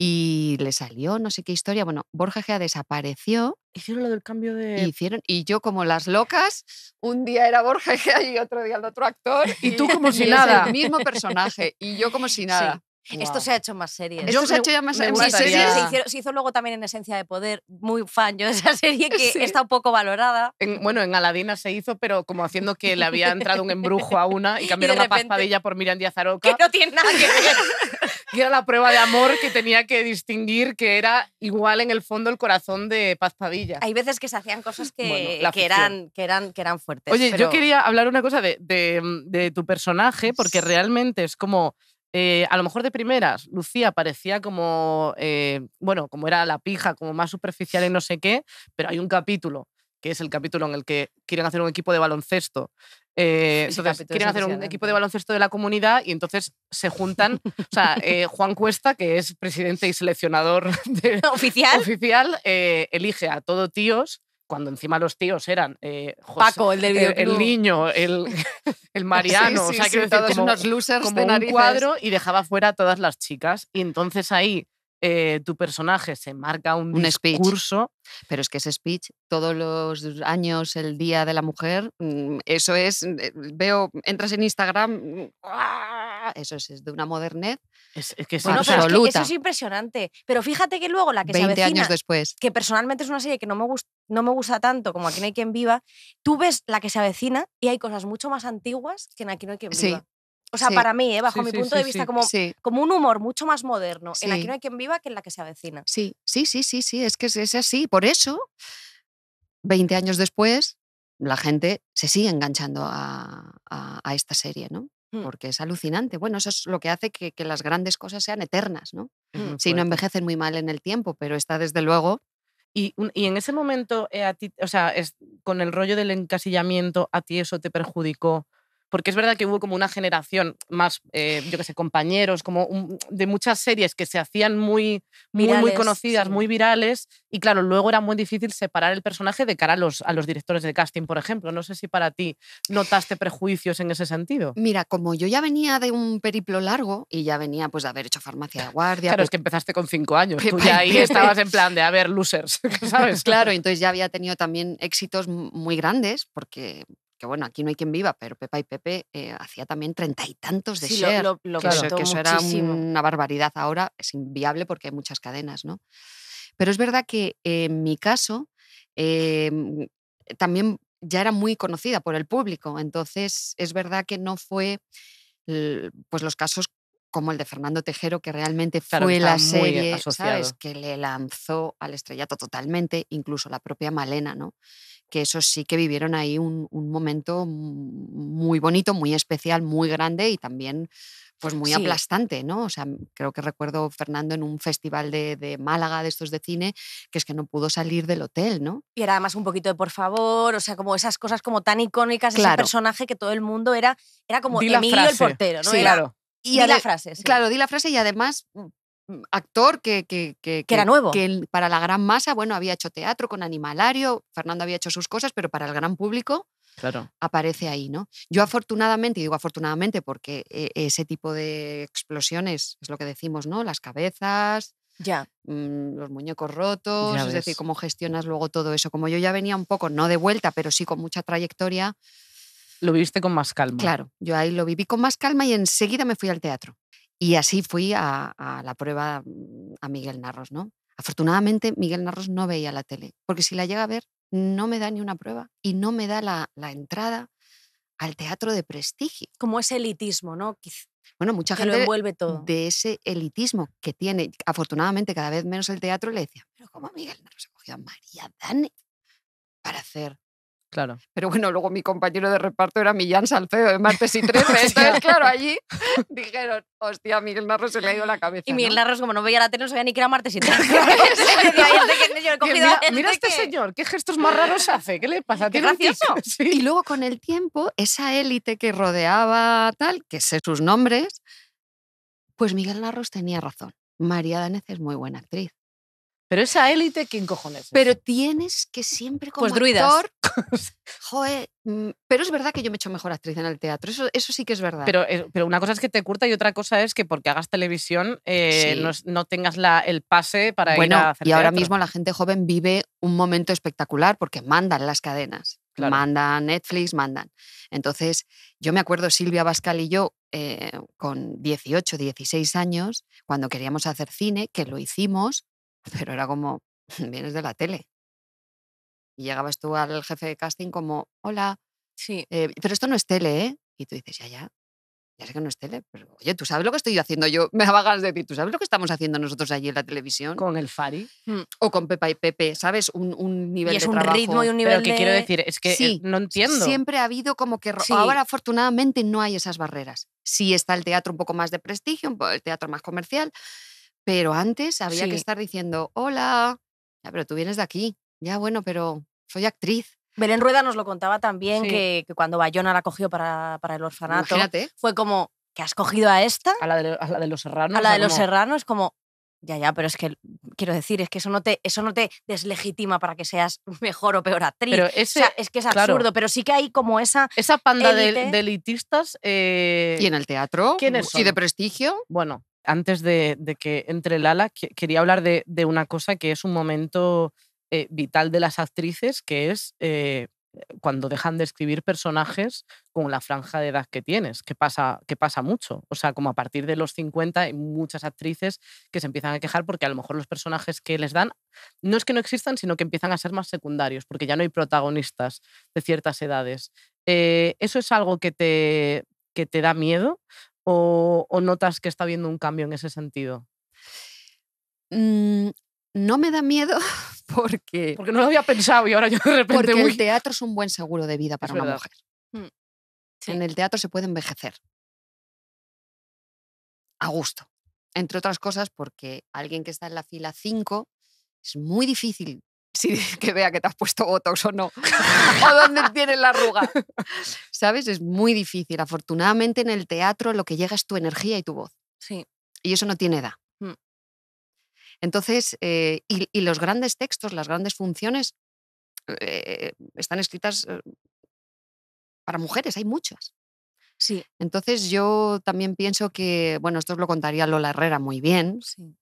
y le salió no sé qué historia. Bueno, Borja Egea desapareció. Hicieron lo del cambio de... Y yo como las locas, un día era Borja Egea y otro día el otro actor. Y tú como si nada. El mismo personaje y yo como si nada. Sí. Wow. Esto se ha hecho más series. Esto se ha hecho ya más series. Se hizo luego también en Esencia de Poder, muy fan yo de esa serie, que está un poco valorada. En Aladina se hizo, pero como haciendo que le había entrado un embrujo a una y cambiaron a Paz Padilla por Miriam Díaz Aroca. Que no tiene nada que ver. Que era la prueba de amor que tenía que distinguir, que era igual en el fondo el corazón de Paz Padilla. Hay veces que se hacían cosas que eran fuertes. Oye, pero... yo quería hablar una cosa de tu personaje, porque realmente es como... a lo mejor de primeras, Lucía parecía como... como era la pija, como más superficial y no sé qué, pero hay un capítulo, que es el capítulo en el que quieren hacer un equipo de baloncesto. Entonces quieren hacer un equipo de baloncesto de la comunidad y entonces se juntan, Juan Cuesta, que es presidente y seleccionador oficial, elige a todo tíos, cuando encima los tíos eran José, Paco, el del videoclub, el niño, el Mariano, todos unos losers como de narices. Un cuadro, y dejaba fuera a todas las chicas, y entonces ahí tu personaje se marca un discurso. Speech. Pero es que ese speech, todos los años, el Día de la Mujer, eso es, entras en Instagram, eso es de una modernez absoluta. Es que eso es impresionante. Pero fíjate que luego La que se avecina, 20 años después, que personalmente es una serie que no me gusta tanto como Aquí no hay quien viva, tú ves La que se avecina y hay cosas mucho más antiguas que en Aquí no hay quien viva. O sea, para mí, bajo mi punto de vista, como un humor mucho más moderno en Aquí no hay quien viva que en La que se avecina. Sí, es que es así. Por eso, 20 años después, la gente se sigue enganchando a esta serie, ¿no? Porque es alucinante. Bueno, eso es lo que hace que las grandes cosas sean eternas, ¿no? Sí, no envejecen muy mal en el tiempo, pero está desde luego... Y en ese momento, a ti, con el rollo del encasillamiento, ¿a ti eso te perjudicó? Porque es verdad que hubo como una generación más, compañeros, como de muchas series que se hacían muy conocidas, muy virales, y claro, luego era muy difícil separar el personaje de cara a los directores de casting, por ejemplo. No sé si para ti notaste prejuicios en ese sentido. Mira, como yo ya venía de un periplo largo y ya venía de haber hecho Farmacia de Guardia... Claro, es que empezaste con 5 años, tú ya ahí estabas en plan de, losers, ¿sabes? Claro, entonces ya había tenido también éxitos muy grandes, porque... que bueno, Aquí no hay quien viva, pero Pepa y Pepe hacía también 30 y tantos de share. Eso era una barbaridad. Ahora es inviable porque hay muchas cadenas, ¿no? Pero es verdad que en mi caso también ya era muy conocida por el público, entonces es verdad que no fue los casos como el de Fernando Tejero, que realmente fue la serie, ¿sabes?, que le lanzó al estrellato totalmente, incluso la propia Malena, ¿no? Que eso sí que vivieron ahí un momento muy bonito, muy especial, muy grande y también pues muy aplastante, ¿no? O sea, creo que recuerdo Fernando en un festival de Málaga, de estos de cine, que es que no pudo salir del hotel, ¿no? Y era además un poquito de por favor, como esas cosas como tan icónicas, ese personaje que todo el mundo era como Emilio el portero, ¿no? Sí, claro. Di la frase. Claro, di la frase y además actor que era nuevo. Que para la gran masa, bueno, había hecho teatro con Animalario, Fernando había hecho sus cosas, pero para el gran público claro. aparece ahí, ¿no? Yo afortunadamente, y digo afortunadamente porque ese tipo de explosiones es lo que decimos, ¿no? Las cabezas, ya. Los muñecos rotos, ya es ves. Decir, cómo gestionas luego todo eso. Como yo ya venía un poco, no de vuelta, pero sí con mucha trayectoria. Lo viviste con más calma. Claro, yo ahí lo viví con más calma y enseguida me fui al teatro. Y así fui a la prueba a Miguel Narros, ¿no? Afortunadamente, Miguel Narros no veía la tele, porque si la llega a ver, no me da ni una prueba y no me da la entrada al teatro de prestigio. Como ese elitismo, ¿no? Bueno, mucha gente lo envuelve todo. De ese elitismo que tiene, afortunadamente, cada vez menos el teatro, le decía, pero ¿cómo Miguel Narros ha cogido a María Adánez para hacer...? Claro. Pero bueno, luego mi compañero de reparto era Millán Salcedo de Martes y Tres. Entonces, claro, allí dijeron, hostia, a Miguel Narros se le ha ido la cabeza. Y Miguel Narros, como no veía la tele, no sabía ni que era Martes y Tres. Mira este señor, qué gestos más raros hace, ¿qué le pasa? Qué gracioso. Sí. Y luego con el tiempo, esa élite que rodeaba tal, que sé sus nombres, pues Miguel Narros tenía razón. María Adánez es muy buena actriz. Pero esa élite, ¿quién cojones es? Pero tienes que siempre como actor... Joder, pero es verdad que yo me he hecho mejor actriz en el teatro, eso sí que es verdad. Pero una cosa es que te curta y otra cosa es que porque hagas televisión sí. no tengas el pase para ir a hacer teatro. Y ahora mismo la gente joven vive un momento espectacular porque mandan las cadenas, claro. mandan Netflix, mandan. Entonces, yo me acuerdo Silvia Bascal y yo con 18, 16 años, cuando queríamos hacer cine, que lo hicimos... Pero era como, vienes de la tele. Y llegabas tú al jefe de casting como, hola, sí. Pero esto no es tele, ¿eh? Y tú dices, ya sé que no es tele, pero oye, ¿tú sabes lo que estoy haciendo yo? Me daba ganas de decir, ¿tú sabes lo que estamos haciendo nosotros allí en la televisión? Con el Fari. O con Pepa y Pepe, ¿sabes? Un nivel de trabajo. Y es un ritmo y un nivel de... Pero que quiero decir, es que sí, no entiendo. Siempre ha habido como que... Sí. Ahora, afortunadamente, no hay esas barreras. Sí está el teatro un poco más de prestigio, el teatro más comercial... Pero antes había sí. que estar diciendo, hola, ya, pero tú vienes de aquí, ya bueno, pero soy actriz. Belén Rueda nos lo contaba también, sí. que cuando Bayona la cogió para el orfanato, imagínate. Fue como, ¿que has cogido a esta? A la de Los Serranos. A la de Los Serranos, como, ya, pero es que, quiero decir, es que eso no te deslegitima para que seas mejor o peor actriz. Pero o sea, es que es absurdo, claro. pero sí que hay como esa panda de elitistas. ¿Y en el teatro? ¿Quiénes son? ¿Y de prestigio? Bueno. Antes de que entre Lala, quería hablar de una cosa que es un momento vital de las actrices, que es cuando dejan de escribir personajes con la franja de edad que tienes, que pasa mucho. O sea, como a partir de los 50 hay muchas actrices que se empiezan a quejar porque a lo mejor los personajes que les dan no es que no existan, sino que empiezan a ser más secundarios, porque ya no hay protagonistas de ciertas edades. ¿Eso es algo que te da miedo? ¿O notas que está habiendo un cambio en ese sentido? No me da miedo porque... Porque no lo había pensado y ahora yo de repente... Porque el teatro es un buen seguro de vida para una mujer. Sí. En el teatro se puede envejecer. A gusto. Entre otras cosas porque alguien que está en la fila 5 es muy difícil que vea que te has puesto botox o no, o dónde tienes la arruga. ¿Sabes? Es muy difícil. Afortunadamente en el teatro lo que llega es tu energía y tu voz. Sí. Y eso no tiene edad. Entonces, y los grandes textos, las grandes funciones están escritas para mujeres, hay muchas. Sí. Entonces yo también pienso que, bueno, esto os lo contaría Lola Herrera muy bien, sí.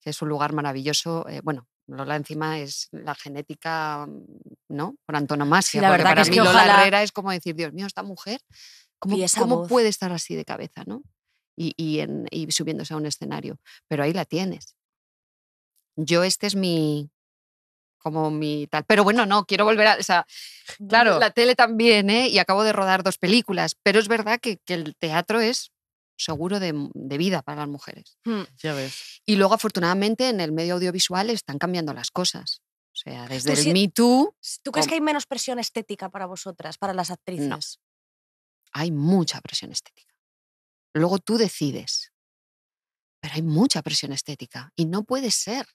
que es un lugar maravilloso, bueno, Lola encima es la genética, ¿no? Por antonomasia. Sí, la verdad para mí Lola Herrera es como decir, Dios mío, esta mujer, ¿cómo puede estar así de cabeza, ¿no? Y subiéndose a un escenario. Pero ahí la tienes. Yo este es mi tal. Pero bueno, no, quiero volver a... O sea, claro. La tele también, ¿eh? Y acabo de rodar 2 películas. Pero es verdad que el teatro es... seguro de vida para las mujeres. Ya ves. Y luego, afortunadamente, en el medio audiovisual están cambiando las cosas. O sea, desde el Me Too... ¿Tú crees que hay menos presión estética para vosotras, para las actrices? No. Hay mucha presión estética. Luego tú decides. Pero hay mucha presión estética. Y no puede ser.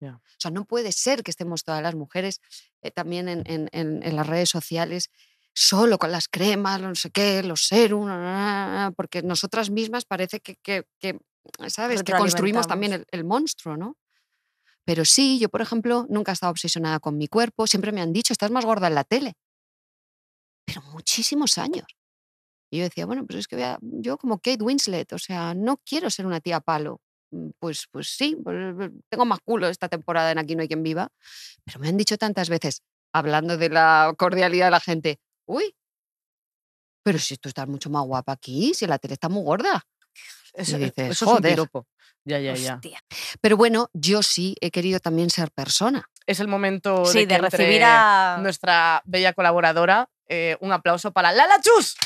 Yeah. O sea, no puede ser que estemos todas las mujeres también en las redes sociales... solo con las cremas, no sé qué, los serums, porque nosotras mismas parece que ¿sabes? Que construimos también el monstruo, ¿no? Pero sí, yo, por ejemplo, nunca he estado obsesionada con mi cuerpo. Siempre me han dicho, estás más gorda en la tele. Pero muchísimos años. Y yo decía, bueno, pues es que yo como Kate Winslet, o sea, no quiero ser una tía palo. Pues sí, pues tengo más culo esta temporada en Aquí no hay quien viva. Pero me han dicho tantas veces, hablando de la cordialidad de la gente, uy, pero si tú estás mucho más guapa aquí, si la tele está muy gorda. Eso, y dices, eso joder. Es un piropo. Ya. Hostia. Pero bueno, yo sí he querido también ser persona. Es el momento sí, de recibir a nuestra bella colaboradora. Un aplauso para Lala Chus.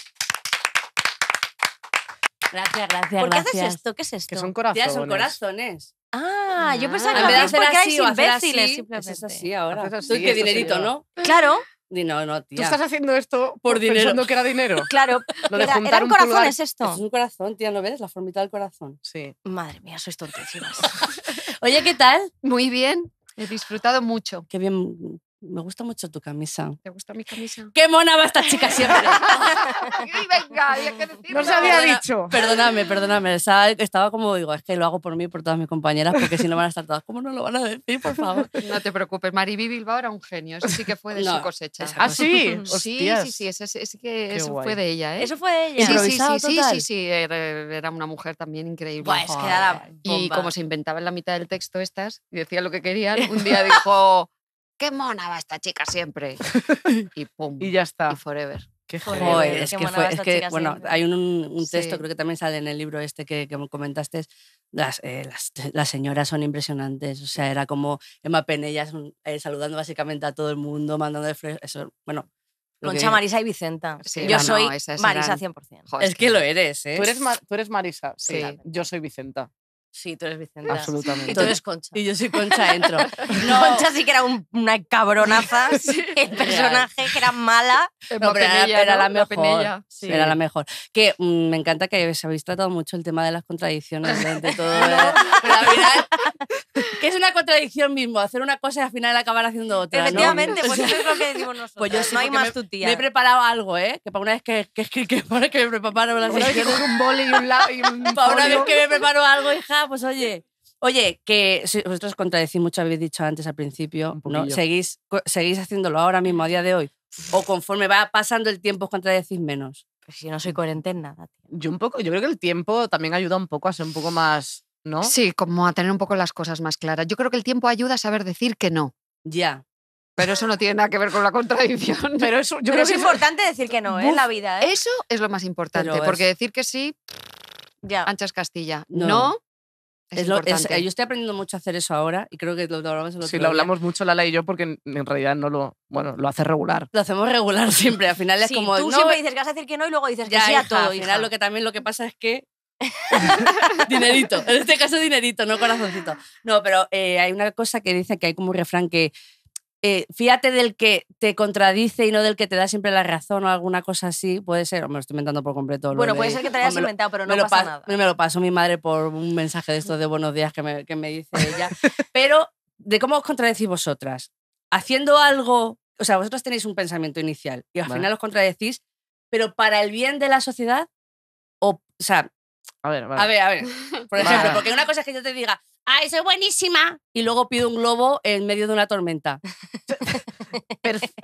Gracias. ¿Por qué haces esto? ¿Qué es esto? Que son corazones. Ya son corazones. Ah, yo pensaba que lo hacías porque erais imbéciles. Simplemente. Es así ahora. Tú qué dinerito, ¿no? Claro. No, tía. Tú estás haciendo esto por dinero. Pensando que era dinero. Claro. Eran corazones esto. Es un corazón, tía, ¿no ves? La formita del corazón. Sí. Madre mía, sois tontísimas. Oye, ¿qué tal? Muy bien. He disfrutado mucho. Qué bien. Me gusta mucho tu camisa. ¿Te gusta mi camisa? ¡Qué mona va esta chica siempre! ¡Y venga! Había que decirlo. No se había dicho. Perdóname. Estaba como, digo, es que lo hago por mí y por todas mis compañeras, porque si no van a estar todas, ¿cómo no lo van a decir, por favor? No te preocupes, Mariby Bilbao era un genio. Eso sí que fue de su cosecha. ¿Ah, sí? Sí. Eso fue de ella, ¿eh? Eso fue de ella. Sí. Era una mujer también increíble. Buah, es que era la bomba. Y como se inventaba en la mitad del texto estas, y decía lo que querían, un día dijo... ¡Qué mona va esta chica siempre! Y pum. Y ya está. Y forever. ¡Qué joder! Es que bueno, siempre. Hay un texto, creo que también sale en el libro este que comentaste. Las señoras son impresionantes. O sea, era como Emma Penellas saludando básicamente a todo el mundo, mandando eso, bueno. Concha, Marisa y Vicenta. Sí, yo soy Marisa 100%. Joder, es que lo eres, ¿eh? Tú eres Marisa. Sí. Yo soy Vicenta. Sí, tú eres Vicenta. Absolutamente. Y tú eres Concha. Y yo soy Concha, entro. No. Concha sí que era una cabronaza. Sí. El personaje que era mala. No, pero era la mejor. Sí. Era la mejor. Que me encanta que habéis tratado mucho el tema de las contradicciones durante todo. Pero al final, que es una contradicción mismo. Hacer una cosa y al final acabar haciendo otra. Efectivamente, ¿no? Pues eso es lo que decimos nosotros. Pues yo sí, no hay más tu tía. Me he preparado algo, ¿eh? Que para una vez que me preparo una vez que tengo un boli y un lado y un. Para una vez que me preparo algo, hija. Pues oye, que vosotros contradecís mucho, habéis dicho antes al principio, ¿no? ¿Seguís haciéndolo ahora mismo, a día de hoy? ¿O conforme va pasando el tiempo os contradecís menos? Pues yo no soy coherente en nada. Yo creo que el tiempo también ayuda un poco a ser un poco más, ¿no? Sí, como a tener un poco las cosas más claras. Yo creo que el tiempo ayuda a saber decir que no. Ya. Pero eso no tiene nada que ver con la contradicción. Pero eso, yo creo es que importante eso... decir que no, en la vida. Eso es lo más importante, porque decir que sí, ya. Anchas Castilla. No. Yo estoy aprendiendo mucho a hacer eso ahora y creo que lo hablamos en otro día. Lo hablamos mucho Lala y yo porque en realidad no lo... Bueno, lo hace regular. Lo hacemos regular siempre. Al final es como... Tú siempre dices que vas a decir que no y luego dices que sí a todo. Al final lo que pasa es que... dinerito. En este caso dinerito, no corazoncito. No, pero hay una cosa que dice que hay como un refrán que... fíjate del que te contradice y no del que te da siempre la razón o alguna cosa así. Puede ser, o me lo estoy inventando por completo. Bueno, puede ser que te hayas inventado, pero no pasa nada. Me lo pasó mi madre por un mensaje de estos de buenos días que me dice ella. Pero, ¿de cómo os contradecís vosotras? Haciendo algo, o sea, vosotros tenéis un pensamiento inicial y al final os contradecís, pero para el bien de la sociedad, o sea... A ver. Por ejemplo, porque una cosa es que yo te diga, ¡ay, soy buenísima! Y luego pido un globo en medio de una tormenta.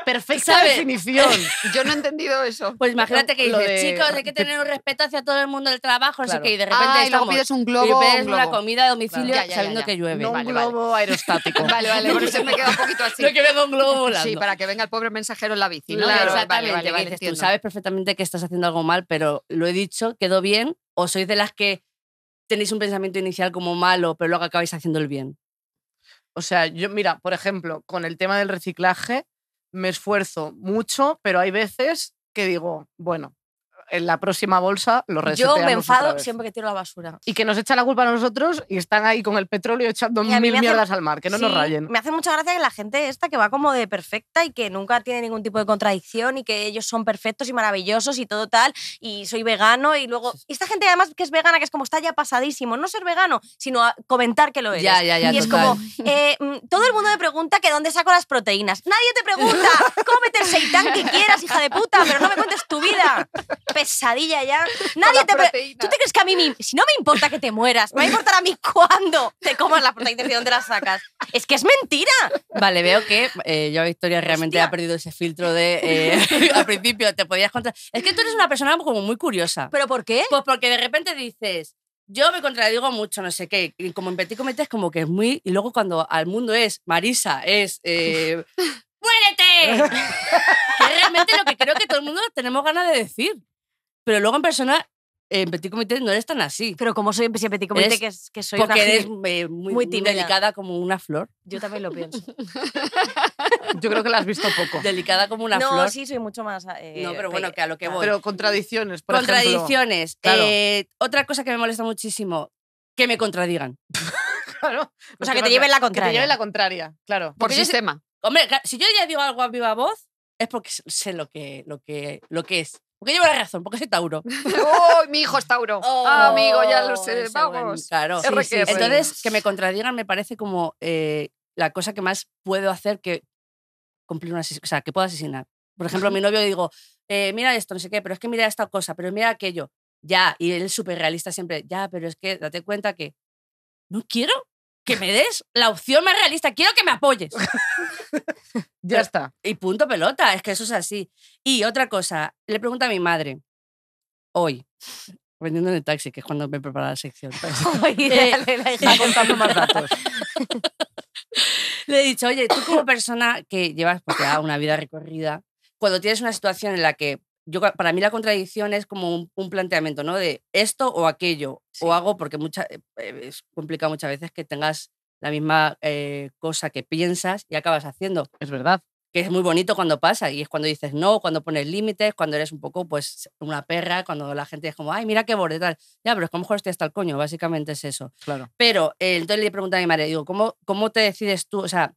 Perfecta definición. Yo no he entendido eso. Pues imagínate que dices, chicos, hay que tener un respeto hacia todo el mundo del trabajo, no sé qué, y de repente y luego pides un globo. Y pides una comida a domicilio ya, sabiendo que llueve. No un globo aerostático. Vale, por eso me queda un poquito así. No que venga un globo volando. Sí, para que venga el pobre mensajero en la bici. Claro, exactamente. Vale, dices, tú sabes perfectamente que estás haciendo algo mal, pero lo he dicho, quedó bien. ¿O sois de las que tenéis un pensamiento inicial como malo, pero luego acabáis haciendo el bien? O sea, yo, mira, por ejemplo, con el tema del reciclaje me esfuerzo mucho, pero hay veces que digo, bueno, en la próxima bolsa lo reseteamos. Yo me enfado siempre que tiro la basura. Y que nos echan la culpa a nosotros y están ahí con el petróleo echando mil mierdas al mar, que no nos rayen. Me hace mucha gracia que la gente esta que va como de perfecta y que nunca tiene ningún tipo de contradicción y que ellos son perfectos y maravillosos y todo tal, y soy vegano y luego... Y esta gente además que es vegana, que es como está ya pasadísimo, no ser vegano, sino comentar que lo eres. Ya, y es total. Como, todo el mundo me pregunta que dónde saco las proteínas. Nadie te pregunta, cómete el seitán que quieras, hija de puta, pero no me cuentes tu vida. pesadilla ya. Nadie te proteína. ¿Tú te crees que a mí si no me importa que te mueras, me va a importar a mí cuándo te comas la proteína y de dónde la sacas? Es que es mentira. Vale, veo que yo a Victoria realmente ha perdido ese filtro de al principio te podías contar. Es que tú eres una persona como muy curiosa. ¿Pero por qué? Pues porque de repente dices, yo me contradigo mucho, no sé qué, y como en Petit Comité es como que es muy... Y luego cuando al mundo es Marisa, es... ¡Muérete! Que es realmente lo que creo que todo el mundo tenemos ganas de decir. Pero luego en persona, en Petit Comité no eres tan así. Pero como soy en Petit Comité, que soy porque una... eres muy delicada como una flor. Yo también lo pienso. Yo creo que la has visto poco. Delicada como una flor. No, sí, soy mucho más... no, pero bueno, que a lo que voy. Pero contradicciones, por ejemplo. Claro. Otra cosa que me molesta muchísimo, que me contradigan. Claro. O sea, que te lleven la contraria. Que te lleven la contraria, claro. Por sistema. Hombre, si yo ya digo algo a viva voz, es porque sé lo que es. Porque llevo la razón, porque soy Tauro. ¡Oh, mi hijo es Tauro! Oh, amigo, ya lo sé. Vamos. Claro. Sí. Entonces, que me contradigan me parece como la cosa que más puedo hacer que cumplir una... O sea, que puedo asesinar. Por ejemplo, a mi novio digo, mira esto, no sé qué, pero es que mira esta cosa, pero mira aquello. Ya, y él es súper realista siempre. Ya, pero es que date cuenta que no quiero que me des la opción más realista. Quiero que me apoyes. Ya está. Y punto pelota. Es que eso es así. Y otra cosa. Le pregunto a mi madre. Hoy. Vendiendo en el taxi, que es cuando me prepara la sección. Oye, la hija contando más datos. Le he dicho, oye, tú como persona que llevas una vida recorrida, cuando tienes una situación en la que... para mí la contradicción es como un planteamiento, ¿no? De esto o aquello, sí. O hago, porque es complicado muchas veces que tengas la misma cosa que piensas y acabas haciendo. Es verdad. Que es muy bonito cuando pasa, y es cuando dices no, cuando pones límites, cuando eres un poco pues una perra, cuando la gente es como, ay, mira qué borde, tal. Ya, pero es que a lo mejor estoy hasta el coño, básicamente es eso. Claro. Pero entonces le pregunté a mi madre, digo, ¿cómo te decides tú? O sea,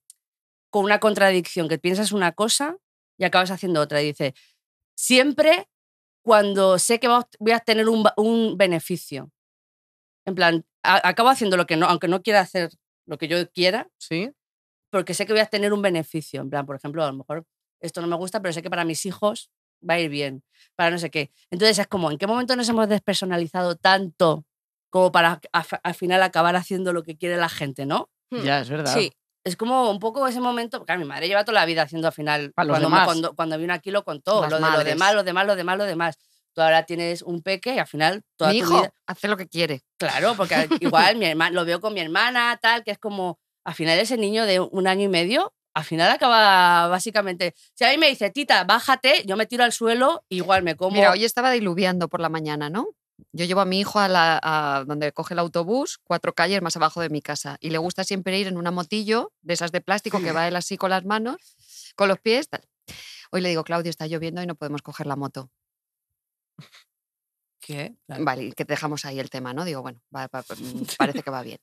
con una contradicción, que piensas una cosa y acabas haciendo otra, y dice... Siempre cuando sé que voy a tener un beneficio. En plan, acabo haciendo lo que no, aunque no quiera hacer lo que yo quiera, ¿sí? Porque sé que voy a tener un beneficio. En plan, por ejemplo, a lo mejor esto no me gusta, pero sé que para mis hijos va a ir bien, para no sé qué. Entonces es como, ¿en qué momento nos hemos despersonalizado tanto como para al final acabar haciendo lo que quiere la gente, ¿no? Ya, es verdad. Sí. Es como un poco ese momento, porque mi madre lleva toda la vida haciendo al final, cuando vino aquí lo contó, lo demás. Tú ahora tienes un peque y al final toda tu vida... hace lo que quiere. Claro, porque igual lo veo con mi hermana, tal, que es como, al final ese niño de 1 año y medio, al final acaba básicamente... Si a mí me dice, tita, bájate, yo me tiro al suelo, igual me como... Mira, hoy estaba diluviando por la mañana, ¿no? Yo llevo a mi hijo a donde coge el autobús, 4 calles más abajo de mi casa. Y le gusta siempre ir en una motillo de esas de plástico que va él así con las manos, con los pies. Tal. Hoy le digo, Claudio, está lloviendo y no podemos coger la moto. ¿Qué? Claro. Vale, que dejamos ahí el tema, ¿no? Digo, bueno, parece que va bien.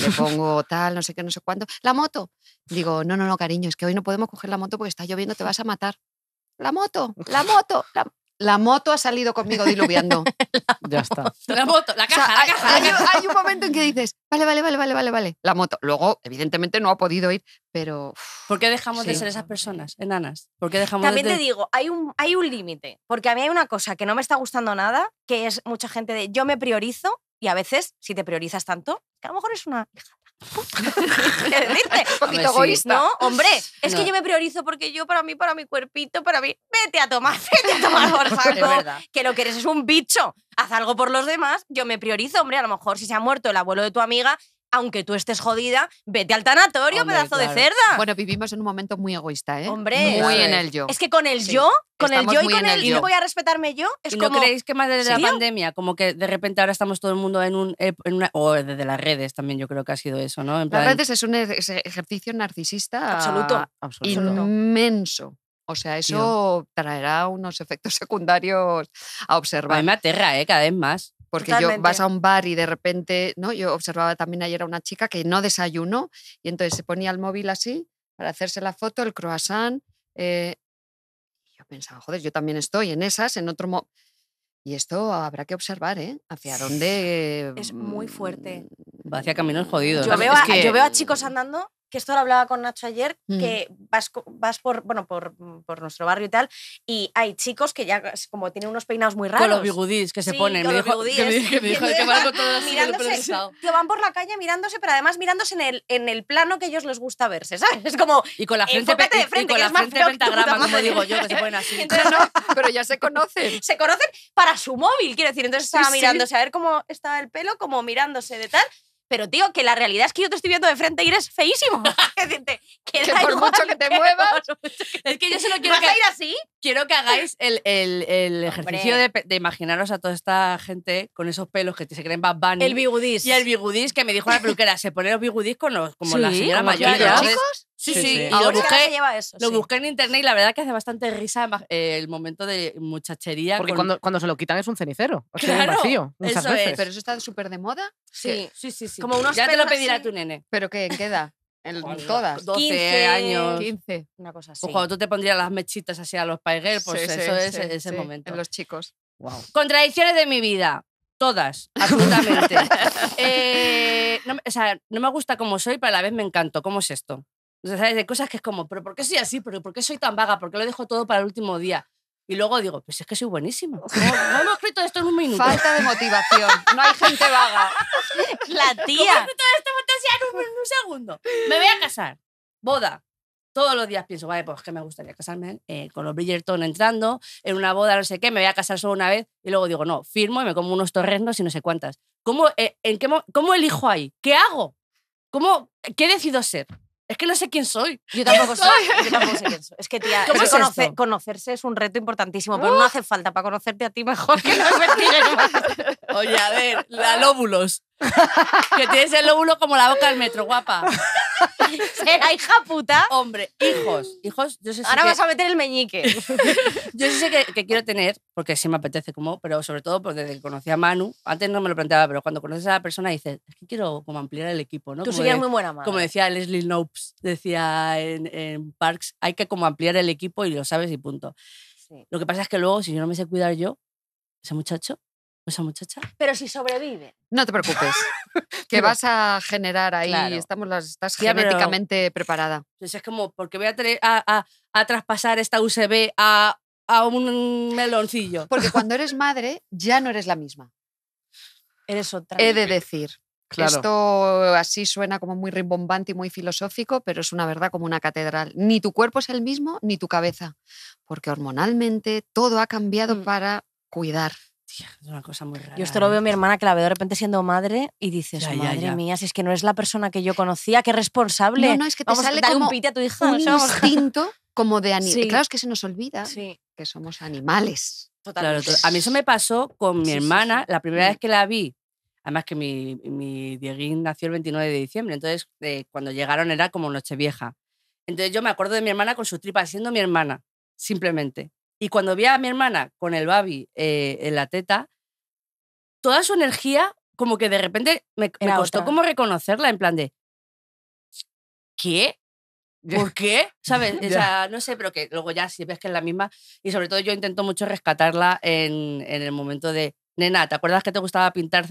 Le pongo tal, no sé qué, no sé cuánto. ¡La moto! Digo, no, cariño, es que hoy no podemos coger la moto porque está lloviendo, te vas a matar. ¡La moto! ¡La moto! La moto ha salido conmigo diluviando. Ya está. La moto, la caja, o sea, la caja. Hay un momento en que dices, vale. La moto. Luego, evidentemente, no ha podido ir, pero... ¿Por qué dejamos de ser esas personas, enanas? ¿Por qué dejamos También te digo, hay un límite. Porque a mí hay una cosa que no me está gustando nada, que es mucha gente de yo me priorizo, y a veces, si te priorizas tanto, que a lo mejor es una... ¿Qué decirte? Un poquito egoísta. No, hombre, es que yo me priorizo porque yo, para mi cuerpito, para mí... Vete a tomar por saco, que lo que eres es un bicho. Haz algo por los demás, yo me priorizo, hombre, a lo mejor si se ha muerto el abuelo de tu amiga, aunque tú estés jodida, vete al tanatorio, hombre, pedazo de cerda. Bueno, vivimos en un momento muy egoísta, ¿eh? Hombre. Muy en el yo. Es que con el yo... Con estamos el yo y con el yo. Y no voy a respetarme yo. Es ¿Y como, no creéis que más desde la pandemia? Como que de repente ahora estamos todo el mundo en una... O desde las redes también yo creo que ha sido eso, ¿no? En plan, las redes es un ejercicio narcisista absoluto. Inmenso. O sea, eso traerá unos efectos secundarios a observar. A mí me aterra, cada vez más. Porque Totalmente. Yo vas a un bar y de repente... ¿no? Yo observaba también ayer a una chica que no desayunó y entonces se ponía el móvil así para hacerse la foto, el croissant... Pensaba, joder, yo también estoy en esas, en otro modo. Y esto habrá que observar, ¿eh? Hacia dónde... Es muy fuerte. Va hacia caminos jodidos. Yo veo a chicos andando que esto lo hablaba con Nacho ayer, que vas por nuestro barrio y tal, y hay chicos que ya como tienen unos peinados muy raros. Con los bigudís que se ponen. Con me dijo que van con todos mirándose, que van por la calle mirándose, pero además mirándose en el plano que a ellos les gusta verse, ¿sabes? Es como... Y con la gente de frente, que es más feo que tu puta madre, como digo yo, que se ponen así. Entonces, no, pero ya se conocen. Se conocen para su móvil, quiero decir. Entonces estaba mirándose a ver cómo estaba el pelo, como mirándose de tal... Pero, tío, que la realidad es que yo te estoy viendo de frente y eres feísimo. que por igual, mucho que te muevas... Es que yo solo quiero que... ¿Vas a ir así? Quiero que hagáis el ejercicio de imaginaros a toda esta gente con esos pelos que se creen Bad Bunny. El bigudís. Y el bigudís, que me dijo la peluquera, se pone los bigudís como la señora mayor. ¿Los chicos? Sí. Y lo busqué en internet y la verdad que hace bastante risa el momento de muchachería. Porque cuando se lo quitan es un cenicero. O sea, claro, es vacío. Muchas veces. Pero eso está súper de moda. Sí. Como unos ya te lo pedirá tu nene. ¿Pero qué queda? Todas. 12 15, años. 15. Una cosa así. Pues cuando tú te pondrías las mechitas así a los paiguer, pues ese momento. En los chicos. Wow. Contradicciones de mi vida. Todas, absolutamente. No me gusta como soy, pero a la vez me encanto. ¿Cómo es esto? O sea, ¿sabes? De cosas que es como, ¿pero por qué soy así? ¿Pero por qué soy tan vaga? ¿Por qué lo dejo todo para el último día? Y luego digo, pues es que soy buenísima. No hemos escrito esto en un minuto. Falta de motivación. No hay gente vaga. La tía. ¿Cómo he escrito esto en un segundo? Me voy a casar. Boda. Todos los días pienso, vale, pues que me gustaría casarme con los Bridgerton entrando, en una boda, no sé qué, me voy a casar solo una vez. Y luego digo, no, firmo y me como unos torreznos y no sé cuántas. ¿Cómo elijo ahí? ¿Qué hago? ¿Qué decido ser? Es que no sé quién soy. Yo tampoco sé quién soy. Es que, tía, conocerse es un reto importantísimo, pero no hace falta para conocerte a ti mejor que nos investiguen más. Oye, a ver, la lóbulos. Que tienes el lóbulo como la boca del metro, guapa. ¿Será hija puta? Hombre, hijos, yo sé. Ahora vas a meter el meñique. Yo sé que quiero tener, porque sí me apetece como, pero sobre todo porque desde que conocí a Manu, antes no me lo planteaba, pero cuando conoces a la persona dices, es que quiero como ampliar el equipo, ¿no? Tú serías muy buena madre. Como decía Leslie Knopes, decía en Parks, hay que como ampliar el equipo y lo sabes y punto. Sí. Lo que pasa es que luego, si yo no me sé cuidar yo, ese muchacho, esa muchacha. Pero si sobrevive. No te preocupes. Que vas a generar ahí. Claro. Estás genéticamente preparada. Entonces es como, porque voy a traspasar esta USB a un meloncillo. Porque cuando eres madre, ya no eres la misma. Eres otra. He de decir. Claro. Esto así suena como muy rimbombante y muy filosófico, pero es una verdad como una catedral. Ni tu cuerpo es el mismo, ni tu cabeza. Porque hormonalmente todo ha cambiado para cuidar. Tía, es una cosa muy rara. Yo esto lo veo a mi hermana, que la veo de repente siendo madre y dices, madre mía, si es que no es la persona que yo conocía, qué responsable. No, es que te sale como un pite a tu hija, un instinto como de animal. Sí. Claro, es que se nos olvida que somos animales. Totalmente. Claro, a mí eso me pasó con mi hermana, la primera vez que la vi. Además que mi Dieguín nació el 29 de diciembre, entonces cuando llegaron era como Nochevieja. Entonces yo me acuerdo de mi hermana con su tripa, siendo mi hermana, simplemente. Y cuando vi a mi hermana con el baby en la teta, toda su energía, como que de repente me costó como reconocerla, en plan de, ¿qué? ¿Por qué? ¿Sabes? O sea, no sé, pero que luego ya si ves que es la misma. Y sobre todo yo intento mucho rescatarla en el momento de, nena, ¿te acuerdas que te gustaba pintar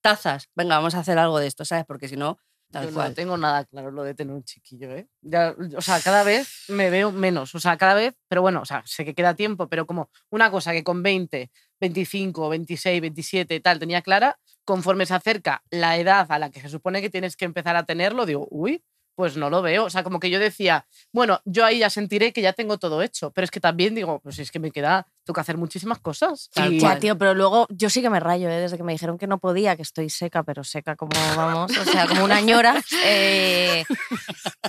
tazas? Venga, vamos a hacer algo de esto, ¿sabes? Porque si no... Yo no tengo nada claro lo de tener un chiquillo, ¿eh? Ya, o sea, cada vez me veo menos, o sea, cada vez, pero bueno, o sea, sé que queda tiempo, pero como una cosa que con 20, 25, 26, 27 tal tenía clara, conforme se acerca la edad a la que se supone que tienes que empezar a tenerlo, digo, uy, pues no lo veo, o sea, como que yo decía, bueno, yo ahí ya sentiré que ya tengo todo hecho, pero es que también digo, pues es que me queda, tengo que hacer muchísimas cosas. Sí, ya, tío, pero luego yo sí que me rayo, desde que me dijeron que no podía, que estoy seca, pero seca como vamos, o sea, como una ñora.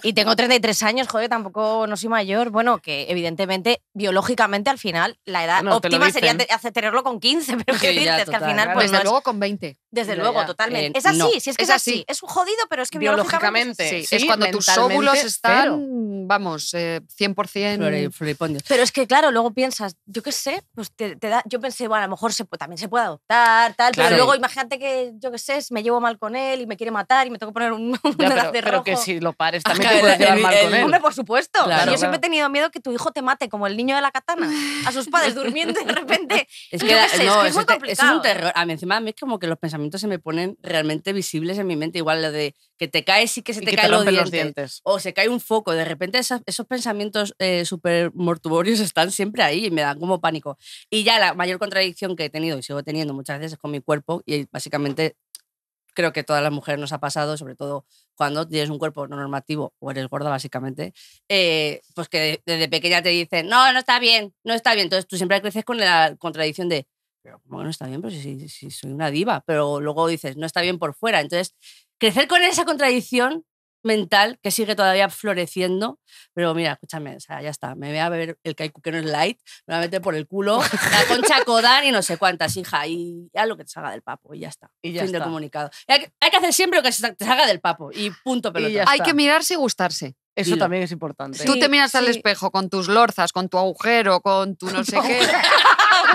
Y tengo 33 años, joder, tampoco no soy mayor. Bueno, que evidentemente, biológicamente, al final, la edad óptima sería tenerlo con 15, pero ¿qué dices? Ya, que al final, pues, desde luego con 20. Desde luego, totalmente. Es así, si es que es así. Es un jodido, pero es que biológicamente sí. Es cuando tus óvulos están, 100%. Pero es que, claro, luego piensas, yo qué sé, sé, pues te da, yo pensé, bueno, a lo mejor también se puede adoptar, tal, claro, pero luego imagínate que, yo qué sé, me llevo mal con él y me quiere matar y me tengo que poner un lazo de rojo. Pero que si lo pares también te puedes llevar mal con él. Hombre, por supuesto. Claro, yo siempre he tenido miedo que tu hijo te mate, como el niño de la katana, a sus padres durmiendo y de repente... Es muy complicado. Es un terror. A mí encima es como que los pensamientos se me ponen realmente visibles en mi mente, igual lo de que te caes y que se te caen los dientes. O se cae un foco. De repente esos pensamientos súper mortuorios están siempre ahí y me dan como pánico. Y ya la mayor contradicción que he tenido y sigo teniendo muchas veces es con mi cuerpo, y básicamente creo que todas las mujeres nos ha pasado, sobre todo cuando tienes un cuerpo no normativo o eres gorda básicamente, pues que desde pequeña te dicen no está bien, no está bien. Entonces tú siempre creces con la contradicción de pero ¿cómo no está bien? Pero si soy una diva. Pero luego dices, no está bien por fuera. Entonces, crecer con esa contradicción mental que sigue todavía floreciendo. Pero mira, escúchame, o sea, ya está. Me voy a beber el Kaiku que no es light, me voy a meter por el culo, la Concha Kodan y no sé cuántas, hija. Y haz lo que te salga del papo y ya está. Y ya fin está del comunicado. Hay que hacer siempre lo que te salga del papo y punto pelota. Y hay que mirarse y gustarse. Eso Dilo. También es importante. Sí, tú te miras al espejo con tus lorzas, con tu agujero, con tu no sé qué.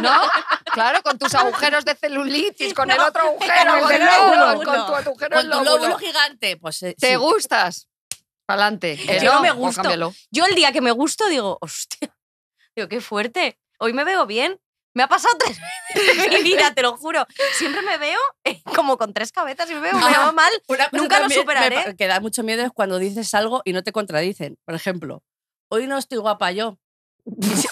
¿No? Claro, con tus agujeros de celulitis, con el otro agujero, el lóbulo, con tu agujero, con tu lóbulo gigante. Pues, ¿te gustas? Pa'lante. Yo no me gusto. Yo el día que me gusto digo, hostia, digo, qué fuerte. Hoy me veo bien. Me ha pasado 3 veces. Mira, te lo juro. Siempre me veo como con 3 cabezas y me veo mal. Nunca lo superaré. Que da mucho miedo es cuando dices algo y no te contradicen. Por ejemplo, hoy no estoy guapa yo.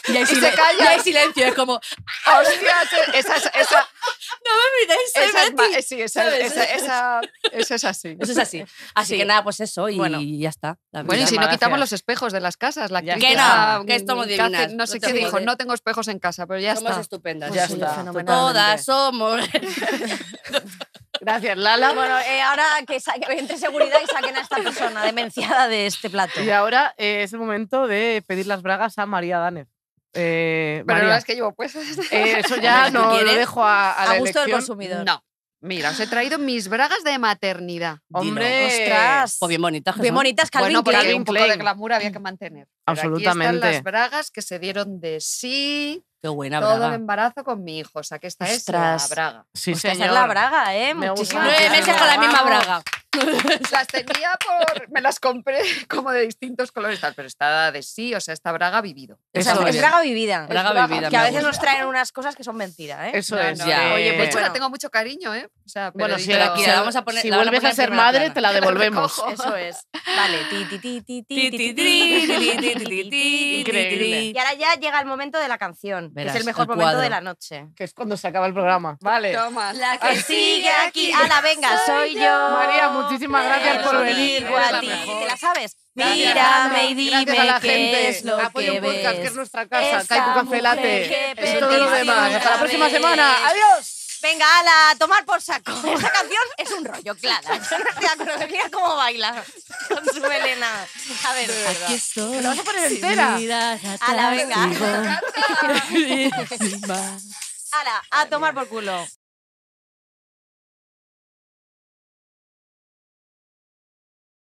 Y hay silencio, es como... ¡Hostia! Esa no me miréis, Eso es así. Eso es así. Así sí. Que nada, pues eso, y bueno, ya está. Bueno, y si no quitamos los espejos de las casas, la crítica... Que estamos divinas. No sé qué dijo, no tengo espejos en casa, pero ya somos está. Somos estupendas, pues ya está. Todas somos... Gracias, Lala. Bueno, ahora que entre seguridad y saquen a esta persona demenciada de este plato. Y ahora es el momento de pedir las bragas a María Adánez. Pero María, no es que llevo pues. Eso ya no lo dejo a la gusto del consumidor. No. Mira, os he traído mis bragas de maternidad. ¡Hombre! ¡Ostras! Pues bien bonitas. Bien bonitas, Calvin Klein. Bueno, porque un poco de glamour había que mantener. Absolutamente. Aquí están las bragas que se dieron de sí. Qué buena todo braga. El embarazo con mi hijo. O sea, que esta Ostras. Es la braga. Sí, señor. Esta es la braga, ¿eh? Me gusta. 9 meses con la misma braga. Las tenía por... Me las compré como de distintos colores, tal, pero está de sí, o sea, esta braga ha vivido. Eso o sea, es braga vivida. Braga vivida. Que a veces nos traen unas cosas que son mentiras, ¿eh? Eso es. Ya. Oye, pues bueno, la tengo mucho cariño, ¿eh? O sea, pero bueno, si la vamos a poner... Si vuelves a ser madre, te la devolvemos. Eso es. Vale. Increíble. Y ahora ya llega el momento de la canción, que es el mejor momento de la noche. Que es cuando se acaba el programa. Vale. La que sigue aquí. Ana, venga, soy yo. María, muchísimas gracias por venir. ¿Te la sabes? Mírame y dime qué a la gente. Es lo Apoyo que Podcast, ves. Que es nuestra casa. Kaiku Cafelate. Es todo lo demás. Hasta la próxima semana. Adiós. Venga, ala, a tomar por saco. Esta canción es un rollo, claro. Mira cómo baila con su melena. A ver, aquí estoy. ¿Lo vas a poner entera? Ala, venga. Ala, a tomar por culo.